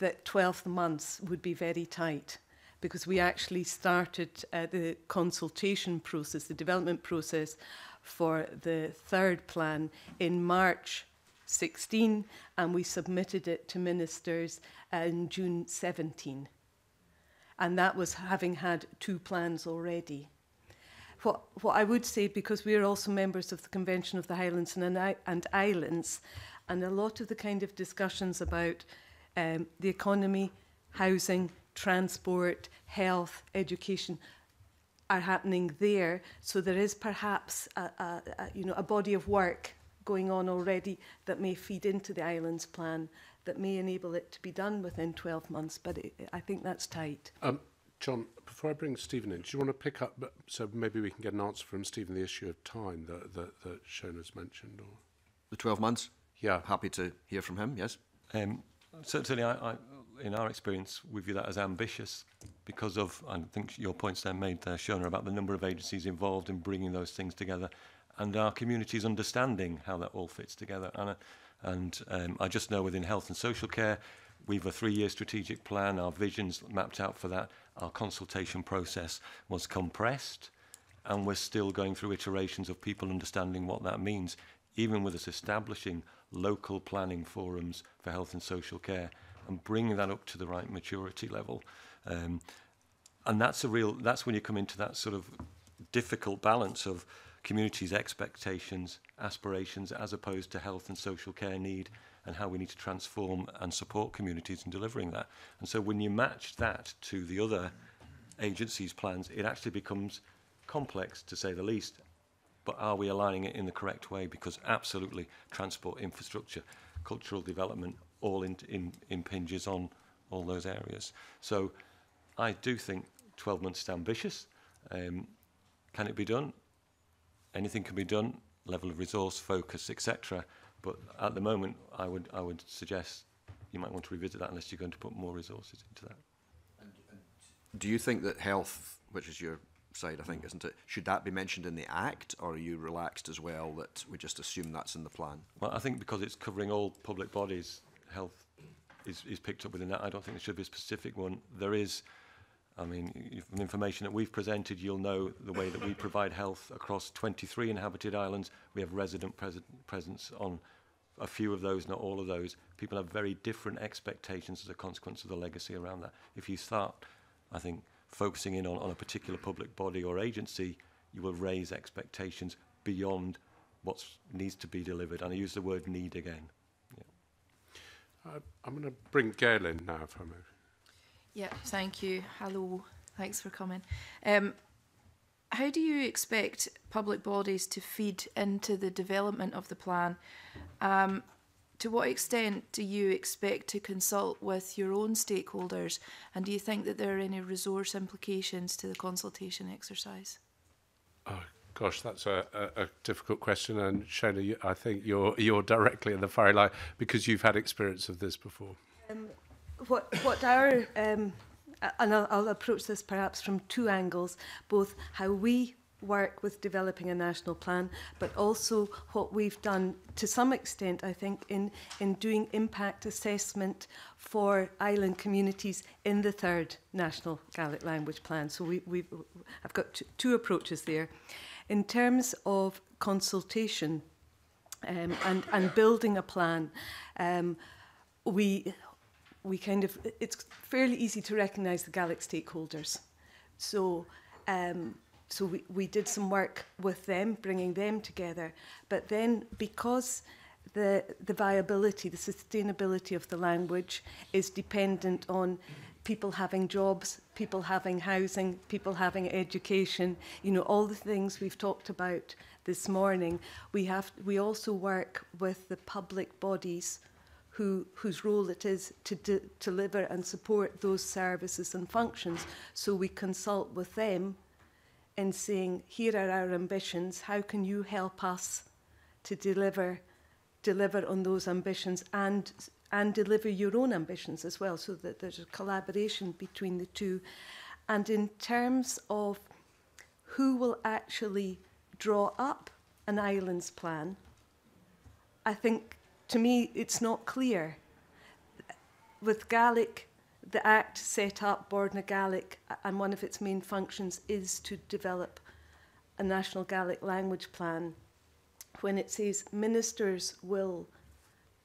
that 12 months would be very tight, because we actually started the consultation process, the development process for the third plan in March 2016, and we submitted it to ministers in June 2017. And that was having had two plans already. What I would say, because we are also members of the Convention of the Highlands and Islands, and a lot of the kind of discussions about the economy, housing, transport, health, education are happening there, so there is perhaps a body of work going on already that may feed into the Islands Plan, that may enable it to be done within 12 months. But I think that's tight. John, before I bring Stephen in, do you want to pick up? So maybe we can get an answer from Stephen, the issue of time that Shona's mentioned, or the 12 months. Yeah, happy to hear from him. Yes, certainly. I in our experience, we view that as ambitious because of, I think your points there made there, Shona, about the number of agencies involved in bringing those things together and our communities understanding how that all fits together. And I just know within health and social care, we've a 3-year strategic plan, our visions mapped out for that. Our consultation process was compressed, and we're still going through iterations of people understanding what that means, even with us establishing local planning forums for health and social care and bringing that up to the right maturity level. And that's when you come into that sort of difficult balance of communities' expectations, aspirations, as opposed to health and social care need, and how we need to transform and support communities in delivering that. And so when you match that to the other agencies' plans, it actually becomes complex, to say the least. But are we aligning it in the correct way? Because absolutely, transport, infrastructure, cultural development, all impinges on all those areas. So I do think 12 months is ambitious. Can it be done? Anything can be done, level of resource, focus, etc. But at the moment, I would suggest you might want to revisit that unless you're going to put more resources into that. Do you think that health, which is your side, I think, isn't it? Should that be mentioned in the Act, or are you relaxed as well that we just assume that's in the plan? Well, I think because it's covering all public bodies, health is picked up within that. I don't think there should be a specific one. There is, I mean, from the information that we've presented, you'll know the way that we provide health across 23 inhabited islands. We have resident presence on a few of those, not all of those. People have very different expectations as a consequence of the legacy around that. If you start, I think, focusing in on a particular public body or agency, you will raise expectations beyond what needs to be delivered. And I use the word need again. I'm going to bring Gail in now for a moment. Yeah, thank you. Hello, thanks for coming. How do you expect public bodies to feed into the development of the plan? To what extent do you expect to consult with your own stakeholders? And do you think that there are any resource implications to the consultation exercise? Oh, gosh, that's a difficult question, and Shona, I think you're directly in the firing line because you've had experience of this before. What our and I'll approach this perhaps from two angles, both how we work with developing a national plan, but also what we've done to some extent, I think, in doing impact assessment for island communities in the third National Gaelic Language Plan. So I've got two approaches there. In terms of consultation and building a plan, we kind of, it's fairly easy to recognise the Gaelic stakeholders. So we did some work with them, bringing them together. But then, because the viability, the sustainability of the language is dependent on people having jobs, people having housing, people having education, you know, all the things we've talked about this morning, we also work with the public bodies whose role it is to deliver and support those services and functions. So we consult with them in saying, here are our ambitions, how can you help us to deliver on those ambitions and deliver your own ambitions as well, so that there's a collaboration between the two. And in terms of who will actually draw up an islands plan, I think, to me, it's not clear. With Gaelic, the Act set up Bòrd na Gàidhlig, and one of its main functions is to develop a national Gaelic language plan. When it says ministers will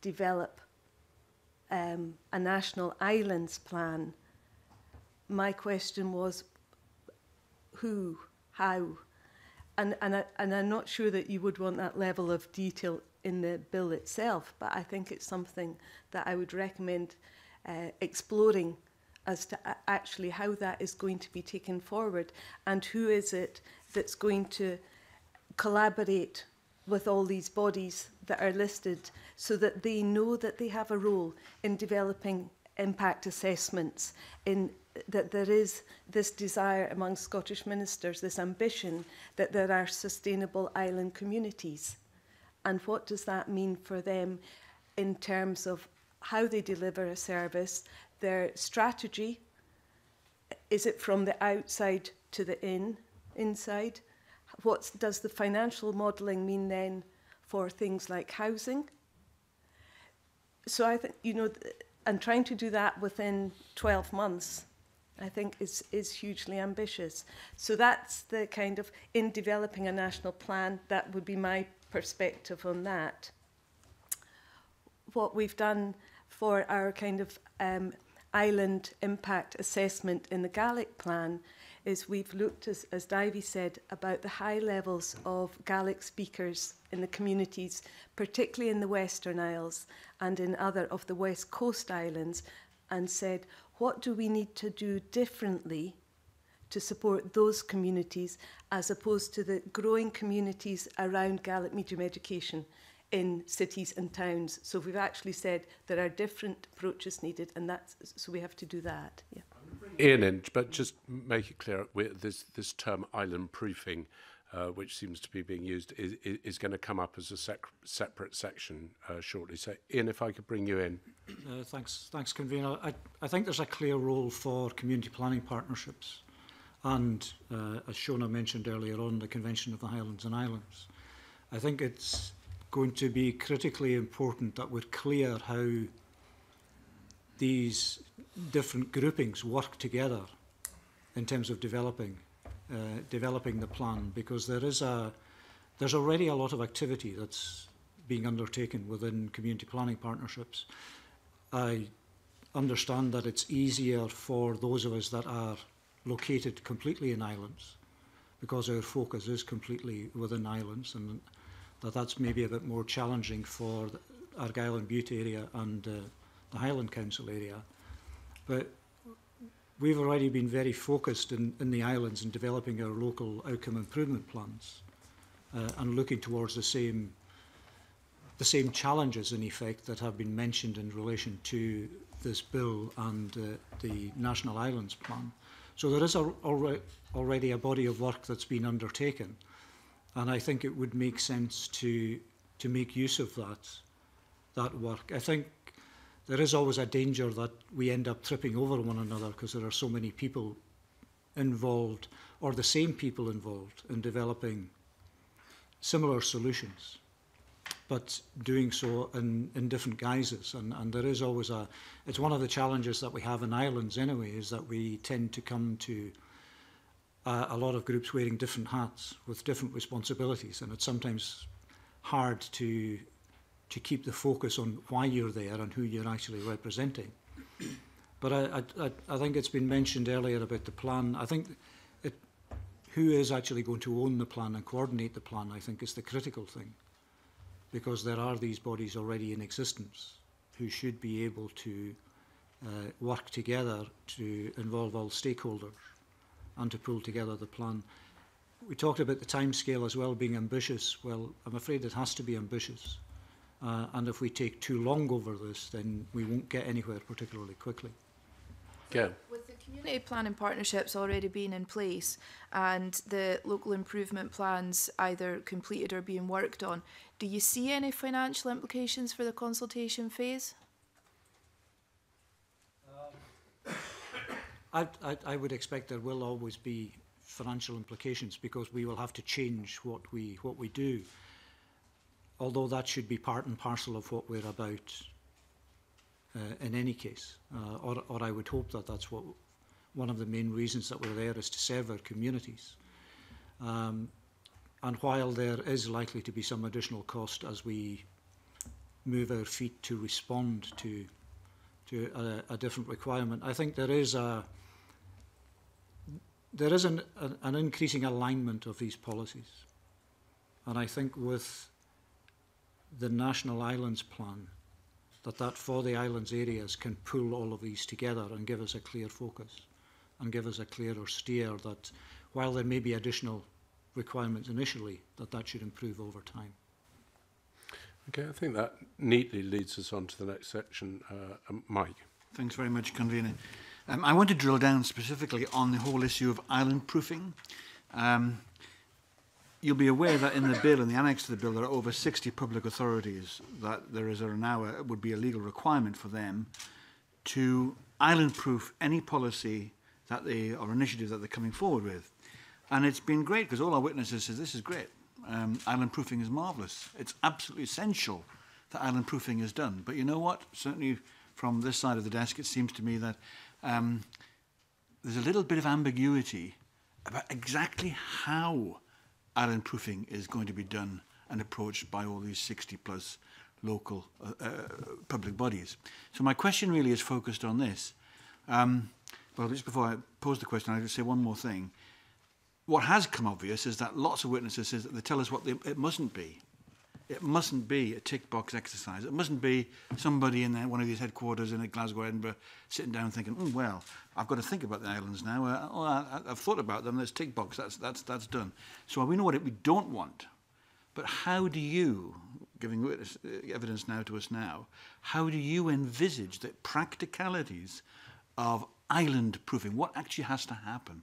develop a national islands plan, my question was, who, how? And I'm not sure that you would want that level of detail in the bill itself, but I think it's something that I would recommend exploring as to actually how that is going to be taken forward, and who is it that's going to collaborate with all these bodies that are listed, so that they know that they have a role in developing impact assessments, in that there is this desire among Scottish ministers, this ambition that there are sustainable island communities. And what does that mean for them in terms of how they deliver a service, their strategy? Is it from the outside to the inside? What does the financial modelling mean then for things like housing? So I think, you know, and trying to do that within 12 months, I think is hugely ambitious. So that's the kind of, in developing a national plan, that would be my perspective on that. What we've done for our kind of island impact assessment in the Gaelic plan is we've looked, as Davy said, about the high levels of Gaelic speakers in the communities, particularly in the Western Isles and in other of the West Coast Islands, and said, what do we need to do differently to support those communities as opposed to the growing communities around Gaelic medium education in cities and towns? So we've actually said there are different approaches needed, and that's, so we have to do that. Yeah. Ian, but just make it clear, this term island proofing, which seems to be being used, is going to come up as a separate section shortly. So Ian, if I could bring you in. Thanks, Convener. I think there's a clear role for community planning partnerships. And as Shona mentioned earlier on, the Convention of the Highlands and Islands. I think it's going to be critically important that we're clear how these different groupings work together in terms of developing the plan, because there's already a lot of activity that's being undertaken within community planning partnerships. I understand that it's easier for those of us that are located completely in islands, because our focus is completely within islands, and that's maybe a bit more challenging for the Argyll and Bute area and the Highland Council area. But we've already been very focused in the islands in developing our local outcome improvement plans and looking towards the same challenges, in effect, that have been mentioned in relation to this bill and the National Islands Plan. So there is already a body of work that's been undertaken, and I think it would make sense to make use of that work. I think there is always a danger that we end up tripping over one another, because there are so many people involved or the same people involved in developing similar solutions, but doing so in different guises. And there is always a... It's one of the challenges that we have in Ireland anyway, is that we tend to come to a lot of groups wearing different hats with different responsibilities, and it's sometimes hard to keep the focus on why you're there and who you're actually representing. But I think it's been mentioned earlier about the plan. I think who is actually going to own the plan and coordinate the plan, I think, is the critical thing, because there are these bodies already in existence who should be able to work together to involve all stakeholders and to pull together the plan. We talked about the timescale as well being ambitious. Well, I'm afraid it has to be ambitious. And if we take too long over this, then we won't get anywhere particularly quickly. Go. With the community planning partnerships already being in place and the local improvement plans either completed or being worked on, do you see any financial implications for the consultation phase? I would expect there will always be financial implications, because we will have to change what we do, although that should be part and parcel of what we're about in any case. Or I would hope that that's what one of the main reasons that we're there is, to serve our communities. And while there is likely to be some additional cost as we move our feet to respond to a different requirement, I think there is an increasing alignment of these policies. And I think with the National Islands Plan, that for the islands areas can pull all of these together and give us a clear focus and give us a clearer steer that, while there may be additional requirements initially, that should improve over time. Okay, I think that neatly leads us on to the next section. Mike. Thanks very much, Convener. I want to drill down specifically on the whole issue of island proofing. You'll be aware that in the bill, in the annex to the bill, there are over 60 public authorities that there is now it would be a legal requirement for them to island-proof any policy that they, or initiative that they're coming forward with. And it's been great, because all our witnesses said this is great. Island-proofing is marvellous. It's absolutely essential that island-proofing is done. But you know what? Certainly from this side of the desk, it seems to me that there's a little bit of ambiguity about exactly how island proofing is going to be done and approached by all these 60-plus local public bodies. So my question really is focused on this. Well, just before I pose the question, I'll just say one more thing. What has come obvious is that lots of witnesses says that they tell us what it mustn't be. It mustn't be a tick-box exercise. It mustn't be somebody in one of these headquarters in Glasgow, Edinburgh, sitting down thinking, well, I've got to think about the islands now. I've thought about them. There's tick-box. That's done. So we know what we don't want. But how do you, giving evidence now to us now, how do you envisage the practicalities of island proofing? What actually has to happen?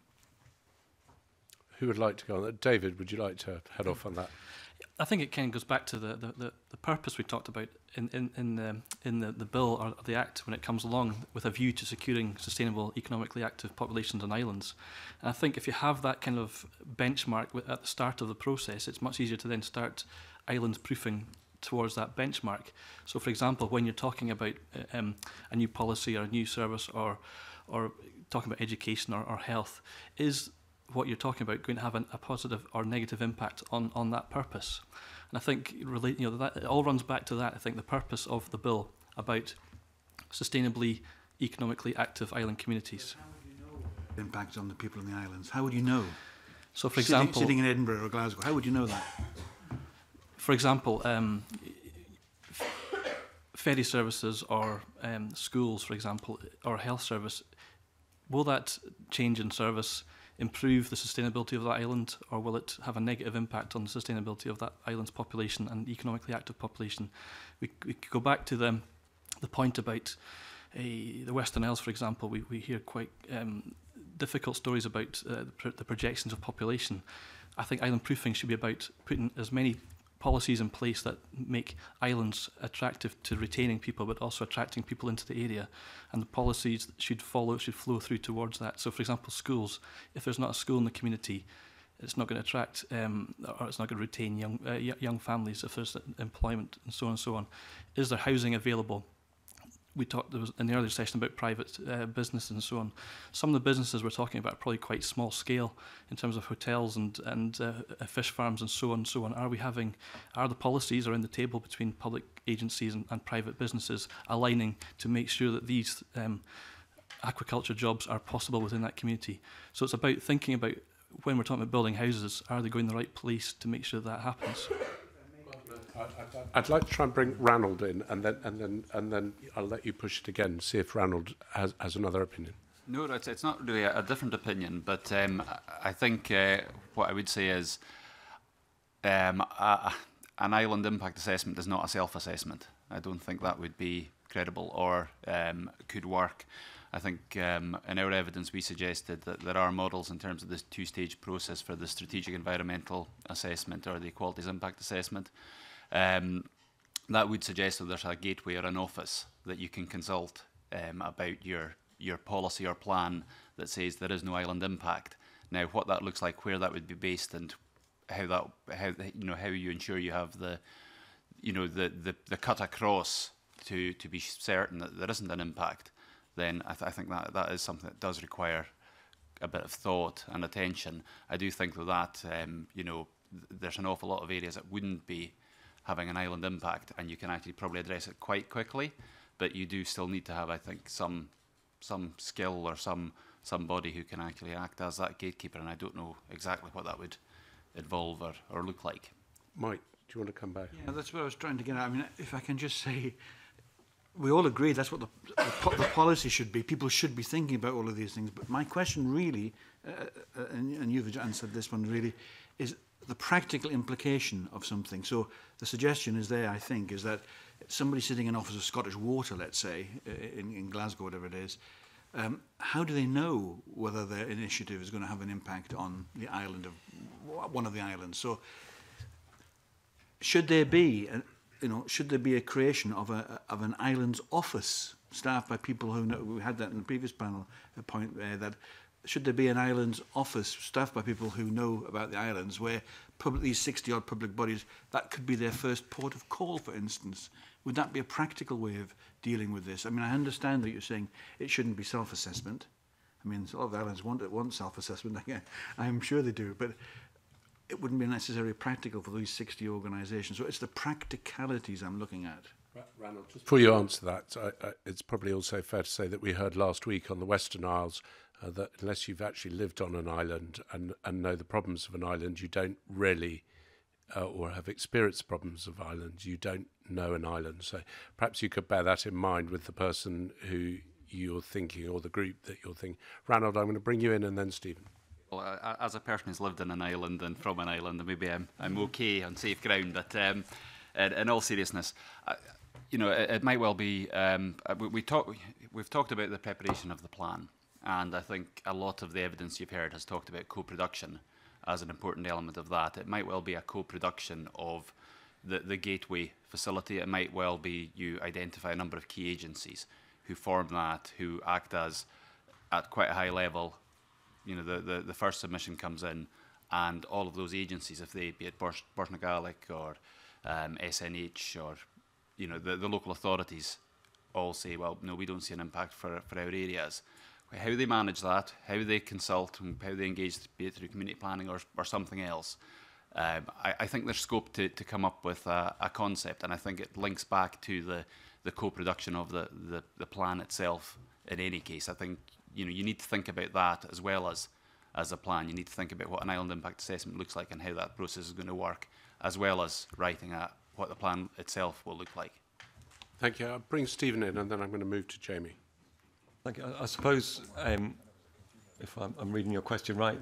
Who would like to go on that? David, would you like to head off on that? I think it kind of goes back to the purpose we talked about in the bill or the act when it comes along, with a view to securing sustainable, economically active populations on islands. And I think if you have that kind of benchmark at the start of the process, it's much easier to then start island proofing towards that benchmark. So, for example, when you're talking about a new policy or a new service or talking about education or health, is what you're talking about going to have a positive or negative impact on that purpose? And I think that it all runs back to that. I think the purpose of the bill about sustainably, economically active island communities. How would you know the impact on the people in the islands? How would you know? So, for example, sitting in Edinburgh or Glasgow, how would you know that? For example, ferry services or schools, for example, or health service. Will that change in service improve the sustainability of that island, or will it have a negative impact on the sustainability of that island's population and economically active population? We could go back to the point about the Western Isles, for example. We hear quite difficult stories about the projections of population. I think island proofing should be about putting as many policies in place that make islands attractive to retaining people, but also attracting people into the area. And the policies should flow through towards that. So, for example, schools. If there's not a school in the community, it's not going to attract or it's not going to retain young families. If there's employment and so on and so on. Is there housing available? We talked in the earlier session about private businesses and so on. Some of the businesses we're talking about are probably quite small scale in terms of hotels and fish farms and so on and so on. Are the policies around the table between public agencies and private businesses aligning to make sure that these aquaculture jobs are possible within that community? So it's about thinking about, when we're talking about building houses, are they going in the right place to make sure that happens? I'd like to try and bring Ranald in, and then I'll let you push it again. See if Ranald has another opinion. No, it's not really a different opinion, but I think what I would say is an island impact assessment is not a self-assessment. I don't think that would be credible or could work. I think in our evidence we suggested that there are models in terms of this two-stage process for the strategic environmental assessment or the equalities impact assessment. That would suggest that there's a gateway or an office that you can consult about your policy or plan that says there is no island impact. Now, what that looks like, where that would be based, and how you ensure you have the cut across to be certain that there isn't an impact. Then I think that is something that does require a bit of thought and attention. I do think there's an awful lot of areas that wouldn't be having an island impact, and you can actually probably address it quite quickly, but you do still need to have, I think, some skill or somebody who can actually act as that gatekeeper, and I don't know exactly what that would involve or look like. Mike, do you want to come back? Yeah, that's what I was trying to get at. I mean, if I can just say, we all agree that's what the policy should be. People should be thinking about all of these things. But my question really, and you've answered this one really, is the practical implication of something. So the suggestion is there, I think, is that somebody sitting in office of Scottish Water, let's say, in Glasgow, whatever it is, how do they know whether their initiative is going to have an impact on the island of one of the islands? So should there be should there be a creation of an islands office staffed by people who know? We had that in the previous panel, a point there that should there be an islands office staffed by people who know about the islands, where these 60-odd public bodies, that could be their first port of call, for instance. Would that be a practical way of dealing with this? I mean, I understand that you're saying it shouldn't be self-assessment. I mean, a lot of the islands want self-assessment. I'm sure they do, but it wouldn't be necessarily practical for these 60 organisations. So it's the practicalities I'm looking at. Ranald, just before you answer that, it's probably also fair to say that we heard last week on the Western Isles that unless you've actually lived on an island and know the problems of an island, you don't really, or have experienced problems of islands, you don't know an island. So perhaps you could bear that in mind with the person who you're thinking or the group that you're thinking. Ranald, I'm going to bring you in and then Stephen. Well, as a person who's lived in an island and from an island, maybe I'm okay on safe ground. But in all seriousness, it might well be. We've talked about the preparation of the plan, and I think a lot of the evidence you've heard has talked about co-production as an important element of that. It might well be a co-production of the gateway facility. It might well be you identify a number of key agencies who form that, who act as at quite a high level. The first submission comes in, and all of those agencies, if they be it Bòrd na Gàidhlig or SNH or the local authorities, all say, well, no, we don't see an impact for our areas. How they manage that, how they consult, and how they engage, be it through community planning or something else. I think there's scope to come up with a concept, and I think it links back to the co-production of the plan itself. In any case, I think you need to think about that as well as a plan. You need to think about what an island impact assessment looks like and how that process is going to work, as well as writing out what the plan itself will look like. Thank you. I'll bring Stephen in, and then I'm going to move to Jamie. Thank you. I suppose, if I'm reading your question right,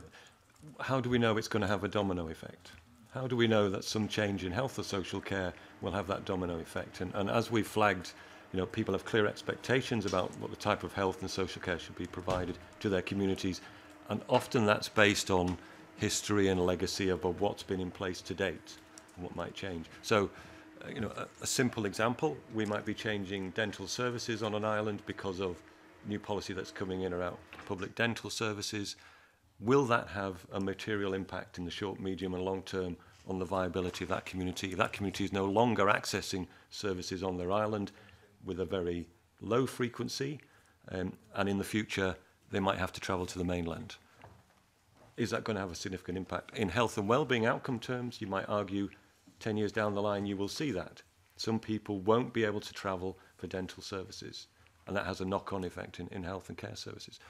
how do we know it's going to have a domino effect? How do we know that some change in health or social care will have that domino effect? And as we flagged, people have clear expectations about what the type of health and social care should be provided to their communities, and often that's based on history and legacy of what's been in place to date. and what might change. So, you know, a simple example, we might be changing dental services on an island because of new policy that's coming in around public dental services. Will that have a material impact in the short, medium and long term on the viability of that community? If that community is no longer accessing services on their island with a very low frequency, and in the future they might have to travel to the mainland, is that going to have a significant impact? In health and well-being outcome terms, you might argue 10 years down the line you will see that. Some people won't be able to travel for dental services, and that has a knock-on effect in health and care services.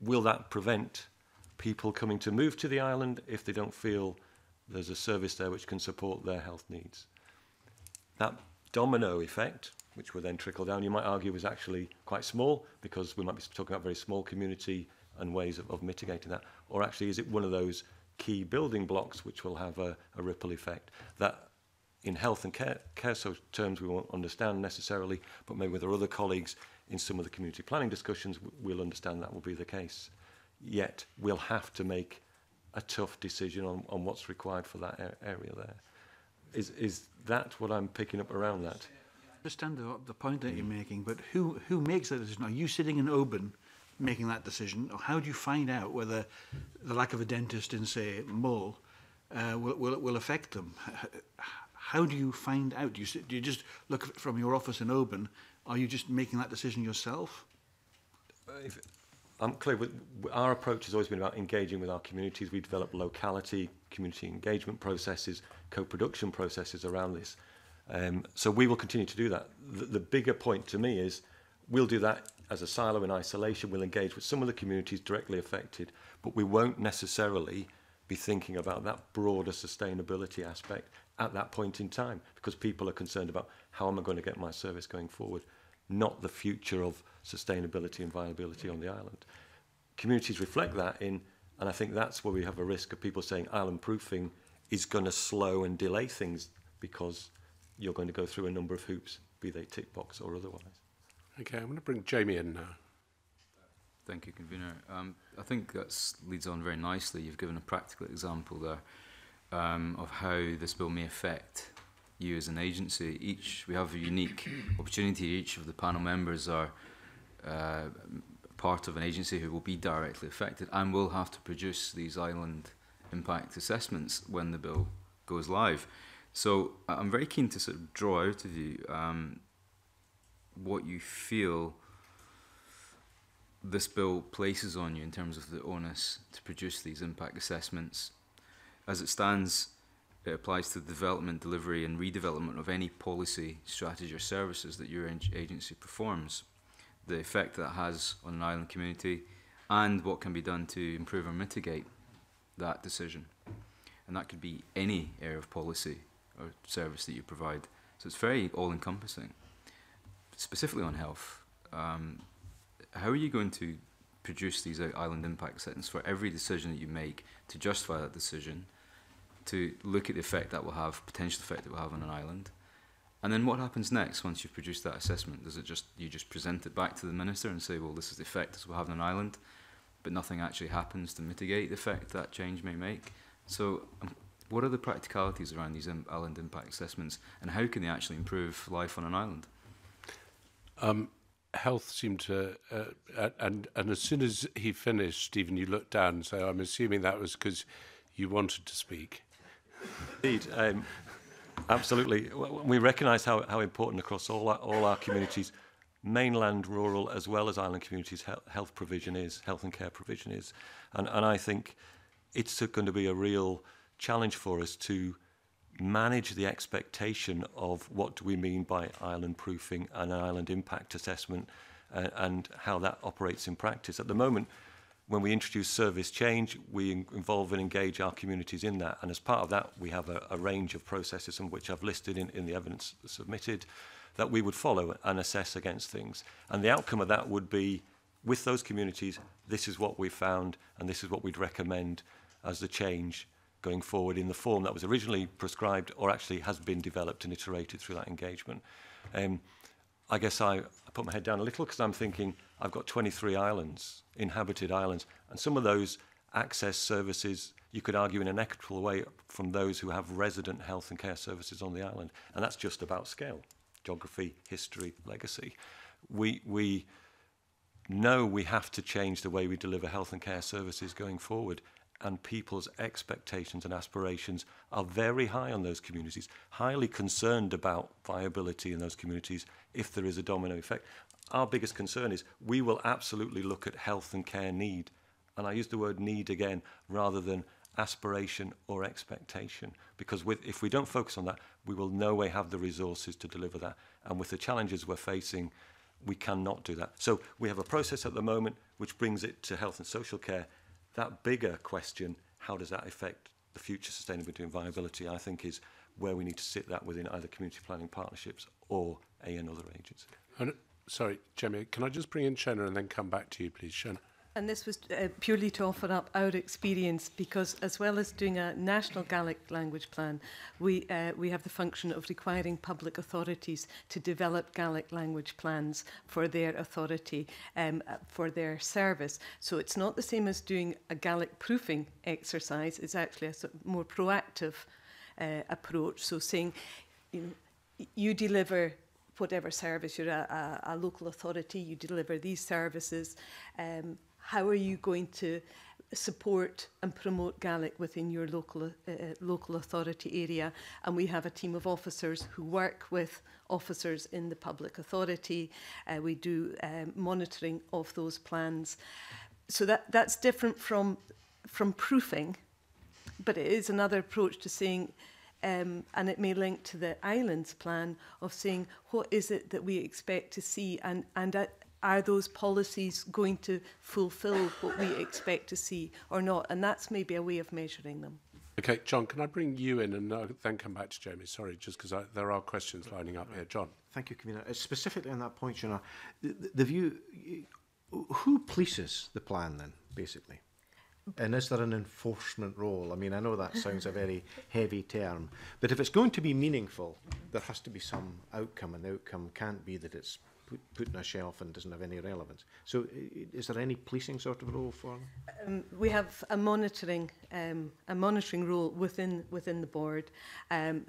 Will that prevent people coming to move to the island if they don't feel there's a service there which can support their health needs? That domino effect, which would then trickle down, you might argue is actually quite small, because we might be talking about very small community and ways of mitigating that. Or actually, is it one of those key building blocks which will have a ripple effect that in health and care terms we won't understand necessarily, but maybe with our other colleagues in some of the community planning discussions we'll understand that will be the case. Yet we'll have to make a tough decision on what's required for that area there. Is that what I'm picking up around that? I understand the point that you're making, but who makes that decision? Are you sitting in Oban making that decision, or how do you find out whether the lack of a dentist in, say, Mull will affect them? How do you find out? Do you just look from your office in Oban? Are you just making that decision yourself? If I'm clear, our approach has always been about engaging with our communities. We develop locality, community engagement processes, co-production processes around this. So we will continue to do that. The bigger point to me is we'll do that as a silo in isolation. We'll engage with some of the communities directly affected, but we won't necessarily be thinking about that broader sustainability aspect at that point in time, because people are concerned about how am I going to get my service going forward, not the future of sustainability and viability on the island. Communities reflect that in, and I think that's where we have a risk of people saying island proofing is going to slow and delay things because you're going to go through a number of hoops, be they tick box or otherwise. Okay, I'm going to bring Jamie in now. Thank you, Convener. I think that leads on very nicely. You've given a practical example there of how this bill may affect you as an agency. We have a unique opportunity. Each of the panel members are part of an agency who will be directly affected and will have to produce these island impact assessments when the bill goes live. So I'm very keen to sort of draw out of you what you feel this bill places on you in terms of the onus to produce these impact assessments. As it stands, it applies to the development, delivery and redevelopment of any policy, strategy or services that your agency performs, the effect that has on an island community and what can be done to improve or mitigate that decision. And that could be any area of policy or service that you provide. So it's very all-encompassing. Specifically on health, how are you going to produce these island impact assessments for every decision that you make, to justify that decision, to look at the effect that will have, potential effect that will have on an island, and then what happens next once you've produced that assessment? Does it just, you just present it back to the minister and say, well, this is the effect this will have on an island, but nothing actually happens to mitigate the effect that change may make? So what are the practicalities around these island impact assessments, and how can they actually improve life on an island? Health seemed to, and as soon as he finished, Stephen, you looked down, so I'm assuming that was because you wanted to speak. Indeed, absolutely. We recognise how important across all our communities, mainland, rural, as well as island communities, health provision is, health and care provision is. And I think it's going to be a real challenge for us to manage the expectation of what do we mean by island proofing and island impact assessment, and how that operates in practice. At the moment, when we introduce service change, we involve and engage our communities in that, and as part of that we have a range of processes, some of which I've listed in the evidence submitted, that we would follow and assess against things. And the outcome of that would be, with those communities, this is what we found and this is what we'd recommend as the change going forward in the form that was originally prescribed, or actually has been developed and iterated through that engagement. I guess I put my head down a little because I'm thinking I've got 23 islands, inhabited islands, and some of those access services, you could argue, in an equitable way from those who have resident health and care services on the island. And that's just about scale, geography, history, legacy. We know we have to change the way we deliver health and care services going forward, and people's expectations and aspirations are very high on those communities, highly concerned about viability in those communities if there is a domino effect. Our biggest concern is we will absolutely look at health and care need, and I use the word need again rather than aspiration or expectation, because if we don't focus on that, we will no way have the resources to deliver that. And with the challenges we're facing, we cannot do that. So we have a process at the moment which brings it to health and social care. That bigger question, how does that affect the future sustainability and viability, I think is where we need to sit that within either community planning partnerships or another agency. Sorry, Jamie, can I just bring in Shona and then come back to you, please? Shona. And this was purely to offer up our experience, because as well as doing a national Gaelic language plan, we have the function of requiring public authorities to develop Gaelic language plans for their authority, for their service. So it's not the same as doing a Gaelic proofing exercise. It's actually a sort of more proactive approach. So saying, you know, you deliver whatever service, you're a local authority, you deliver these services. How are you going to support and promote Gaelic within your local authority area? And we have a team of officers who work with officers in the public authority. We do monitoring of those plans. So that's different from proofing, but it is another approach to saying, and it may link to the Islands Plan, of saying what is it that we expect to see, and are those policies going to fulfil what we expect to see or not? And that's maybe a way of measuring them. Okay, John, can I bring you in and then come back to Jamie? Sorry, just because there are questions lining up here. John. Thank you, Camille. Specifically on that point, Shona, the view, who polices the plan then, basically? And is there an enforcement role? I mean, I know that sounds a very heavy term, but if it's going to be meaningful, there has to be some outcome, and the outcome can't be that it's put on a shelf and doesn't have any relevance. So is there any policing sort of role for them? We have a monitoring role within the board.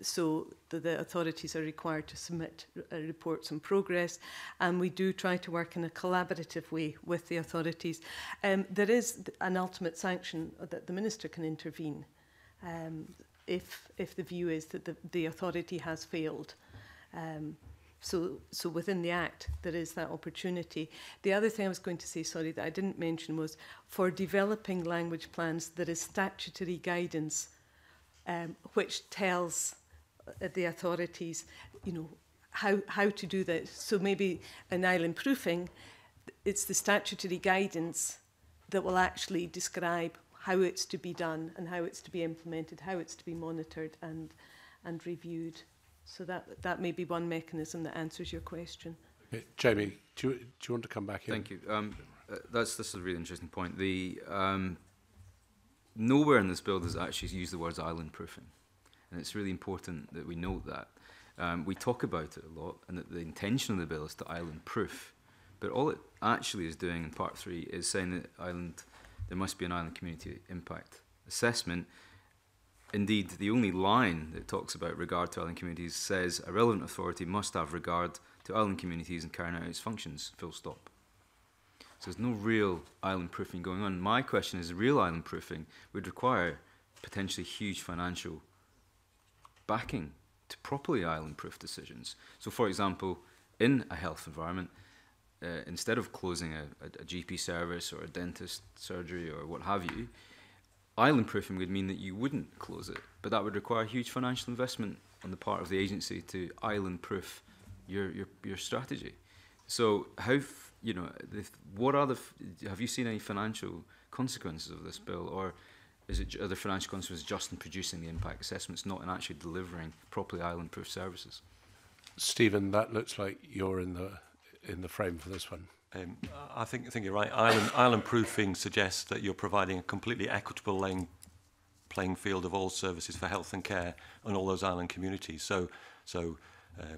So the authorities are required to submit reports on progress, and we do try to work in a collaborative way with the authorities. There is an ultimate sanction that the minister can intervene if the view is that the authority has failed. So within the Act, there is that opportunity. The other thing I was going to say, sorry, that I didn't mention was for developing language plans, there is statutory guidance which tells the authorities, you know, how to do that. So maybe in island proofing, it's the statutory guidance that will actually describe how it's to be done and how it's to be implemented, how it's to be monitored and reviewed. So that may be one mechanism that answers your question. Jamie, do you want to come back here? Thank you. This is a really interesting point. Nowhere in this bill does it actually use the words island proofing, and it's really important that we note that. We talk about it a lot, and that the intention of the bill is to island proof, but all it actually is doing in Part 3 is saying that there must be an island community impact assessment. Indeed, the only line that talks about regard to island communities says a relevant authority must have regard to island communities in carrying out its functions, full stop. So there's no real island proofing going on. My question is, real island proofing would require potentially huge financial backing to properly island proof decisions. So for example, in a health environment, instead of closing a GP service or a dentist surgery or what have you, island proofing would mean that you wouldn't close it, but that would require huge financial investment on the part of the agency to island proof your strategy. So have you seen any financial consequences of this bill, or are the financial consequences just in producing the impact assessments, not in actually delivering properly island proof services? Stephen, that looks like you're in the frame for this one. I think you're right. Island proofing suggests that you're providing a completely equitable playing field of all services for health and care on all those island communities. So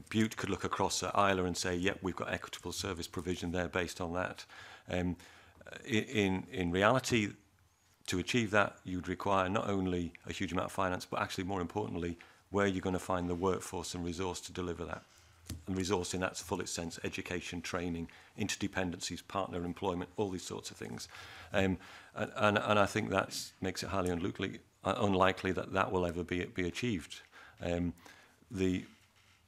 Bute could look across at Islay and say, yep, we've got equitable service provision there based on that. In reality, to achieve that, you'd require not only a huge amount of finance, but actually, more importantly, where you're going to find the workforce and resource to deliver that. And resource in that's full its sense: education, training, interdependencies, partner employment, all these sorts of things. And I think that makes it highly unlikely that that will ever be achieved. The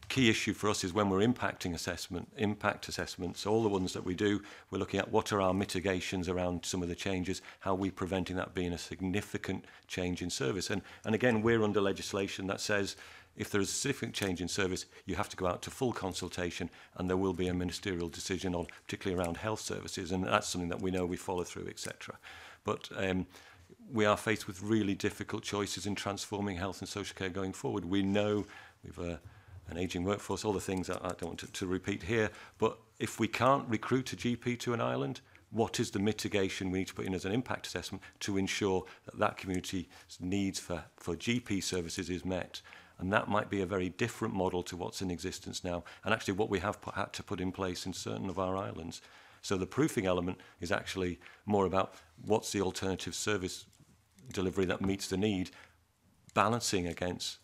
key issue for us is when we're impacting assessment, impact assessments, all the ones that we do, we're looking at what are our mitigations around some of the changes, how are we preventing that being a significant change in service. And again, we're under legislation that says if there is a significant change in service, you have to go out to full consultation, and there will be a ministerial decision on, particularly around health services, and that's something that we know we follow through, etc. But we are faced with really difficult choices in transforming health and social care going forward. We know we've an ageing workforce, all the things that I don't want to repeat here, but if we can't recruit a GP to an island, what is the mitigation we need to put in as an impact assessment to ensure that that community's needs for GP services is met? And that might be a very different model to what's in existence now, and actually what we have had to put in place in certain of our islands. So the proofing element is actually more about what's the alternative service delivery that meets the need, balancing against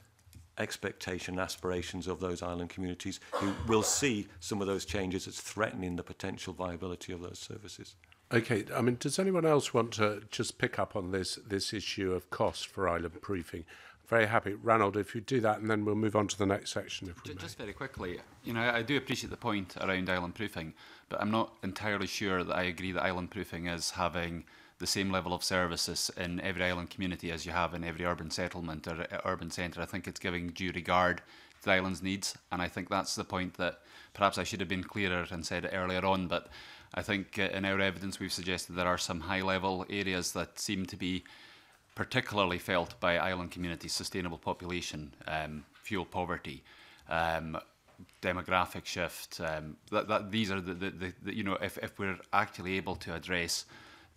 expectation and aspirations of those island communities who will see some of those changes as threatening the potential viability of those services. Okay, I mean, does anyone else want to just pick up on this issue of cost for island proofing? Very happy. Ranald, if you do that, and then we'll move on to the next section. If we may. Just very quickly, you know, I do appreciate the point around island proofing, but I'm not entirely sure that I agree that island proofing is having the same level of services in every island community as you have in every urban settlement or urban centre. I think it's giving due regard to the island's needs, and I think that's the point that perhaps I should have been clearer and said it earlier on, but I think in our evidence we've suggested there are some high-level areas that seem to be particularly felt by island communities: sustainable population, fuel poverty, demographic shift. These are the you know, if we're actually able to address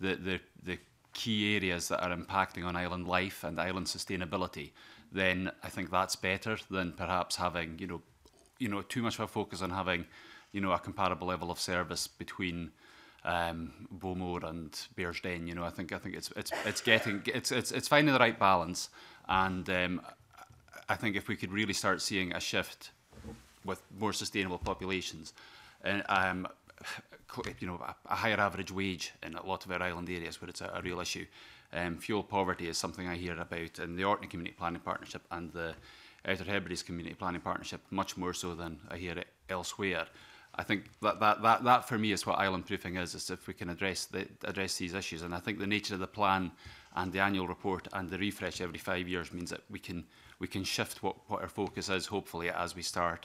the key areas that are impacting on island life and island sustainability, then I think that's better than perhaps having too much of a focus on having a comparable level of service between Beaumont and Bearsden. I think it's finding the right balance, and I think if we could really start seeing a shift with more sustainable populations and a higher average wage in a lot of our island areas where it's a real issue. Fuel poverty is something I hear about in the Orkney Community Planning Partnership and the Outer Hebrides Community Planning Partnership, much more so than I hear it elsewhere. I think that for me is what island proofing is if we can address these issues. And I think the nature of the plan and the annual report and the refresh every 5 years means that we can shift what our focus is, hopefully, as we start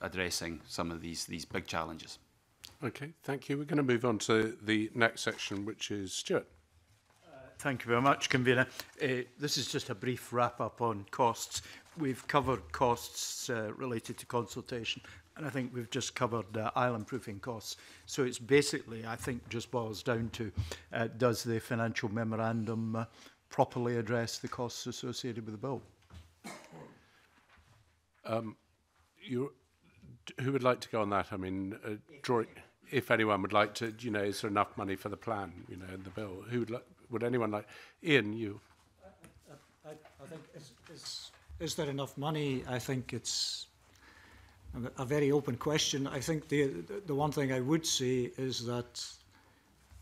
addressing some of these big challenges. Okay, thank you. We're going to move on to the next section, which is Stuart. Thank you very much, Convener. This is just a brief wrap-up on costs. We've covered costs related to consultation, and I think we've just covered island proofing costs. So it's basically, I think, just boils down to does the financial memorandum properly address the costs associated with the bill? Who would like to go on that? I mean, if anyone would like to, is there enough money for the plan, in the bill? Who would anyone like? Ian, you. I think, is there enough money? I think it's a very open question. I think the one thing I would say is that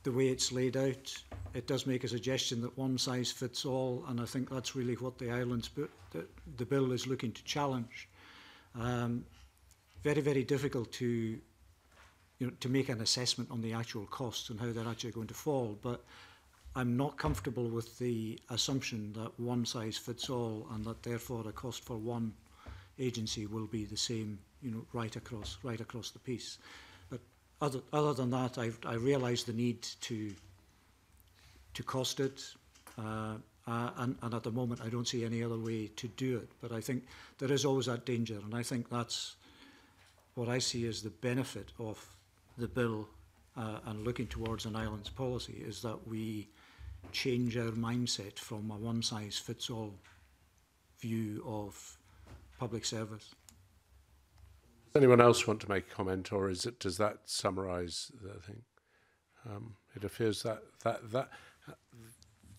the way it's laid out, it does make a suggestion that one size fits all, and I think that's really what the islands, the bill is looking to challenge. Very, very difficult to make an assessment on the actual costs and how they're actually going to fall. But I'm not comfortable with the assumption that one size fits all, and that therefore a cost for one agency will be the same, right across the piece. But other than that, I realise the need to cost it, and at the moment I don't see any other way to do it. But I think there is always that danger, and I think that's what I see as the benefit of the bill and looking towards an islands policy, is that we change our mindset from a one-size-fits-all view of public service. Does anyone else want to make a comment, or does that summarise the thing? It appears that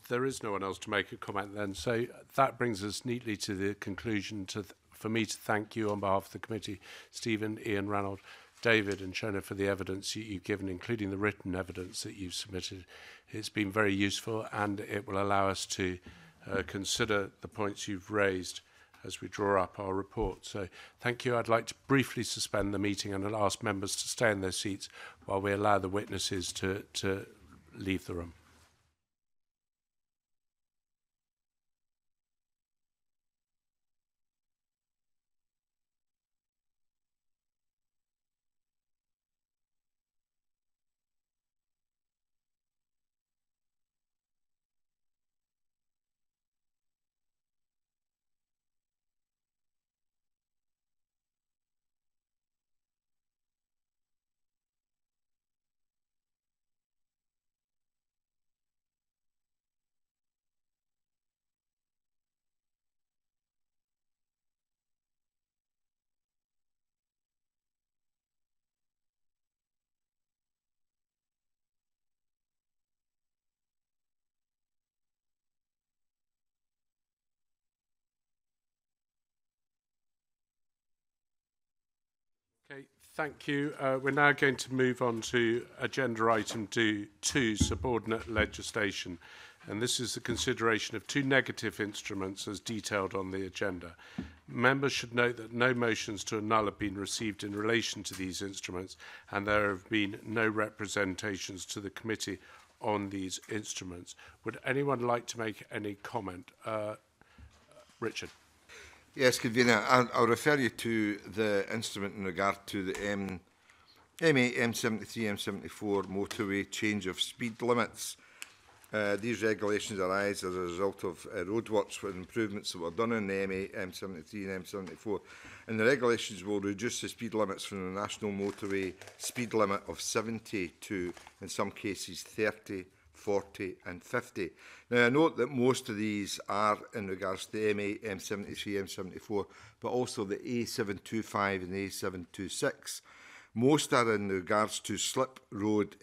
there is no one else to make a comment then, so that brings us neatly to the conclusion. For me to thank you on behalf of the committee, Stephen, Ian, Ranald, David and Shona, for the evidence you've given, including the written evidence that you've submitted. It's been very useful, and it will allow us to consider the points you've raised as we draw up our report. So thank you. I'd like to briefly suspend the meeting and ask members to stay in their seats while we allow the witnesses to leave the room. Thank you. We're now going to move on to agenda item 2, subordinate legislation. And this is the consideration of 2 negative instruments as detailed on the agenda. Members should note that no motions to annul have been received in relation to these instruments, and there have been no representations to the committee on these instruments. Would anyone like to make any comment? Richard. Yes, Convener, I'll refer you to the instrument in regard to the M8, M73, M74 motorway change of speed limits. These regulations arise as a result of roadworks with improvements that were done in the M8, M73 and M74. And the regulations will reduce the speed limits from the national motorway speed limit of 70 to, in some cases, 30. 40 and 50. Now, I note that most of these are in regards to the M8, M73, M74, but also the A725 and the A726. Most are in regards to slip road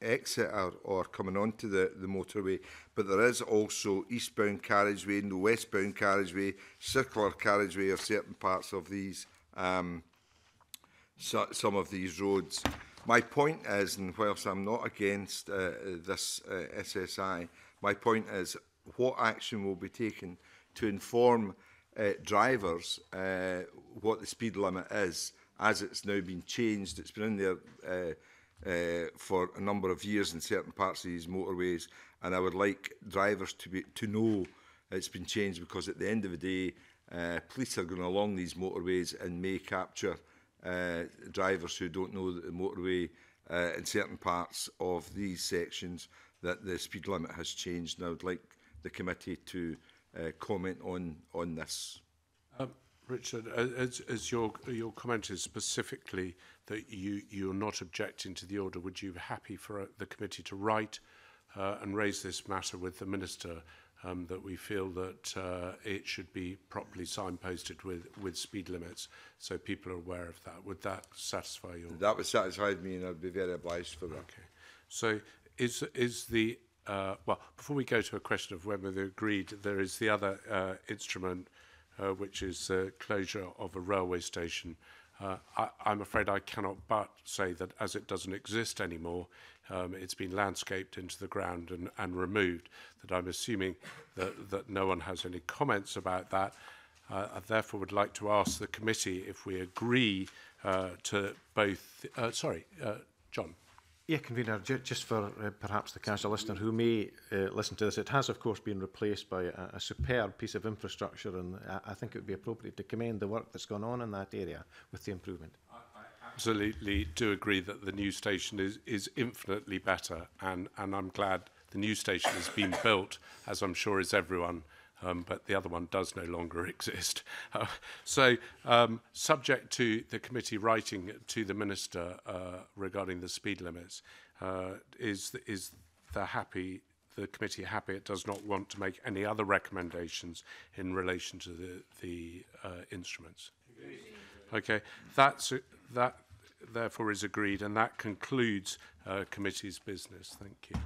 exit or coming onto the motorway, but there is also eastbound carriageway, no westbound carriageway, circular carriageway of certain parts of these, some of these roads. My point is, and whilst I'm not against this SSI, my point is what action will be taken to inform drivers what the speed limit is, as it's now been changed. It's been in there for a number of years in certain parts of these motorways, and I would like drivers to know it's been changed, because at the end of the day, police are going along these motorways and may capture drivers who don't know that the motorway in certain parts of these sections that the speed limit has changed, and I would like the committee to comment on this. Richard, as your comment is specifically that you're not objecting to the order, would you be happy for the committee to write and raise this matter with the Minister, that we feel that it should be properly signposted with speed limits, so people are aware of that? Would that satisfy you? That would satisfy me, and I'd be very obliged for that. Okay. So is the well, before we go to a question of whether they agreed, there is the other instrument, which is the closure of a railway station. I'm afraid I cannot but say that as it doesn't exist anymore, it's been landscaped into the ground and removed, that I'm assuming that no one has any comments about that. I therefore would like to ask the committee if we agree to both... John. Yeah, Convener, just for perhaps the casual listener who may listen to this, it has of course been replaced by a superb piece of infrastructure, and I think it would be appropriate to commend the work that's gone on in that area with the improvement. I absolutely do agree that the new station is infinitely better, and I'm glad the new station has been built, as I'm sure is everyone, but the other one does no longer exist. So subject to the committee writing to the Minister regarding the speed limits, is the committee happy it does not want to make any other recommendations in relation to the instruments? Okay, that therefore is agreed, and that concludes committee's business. Thank you.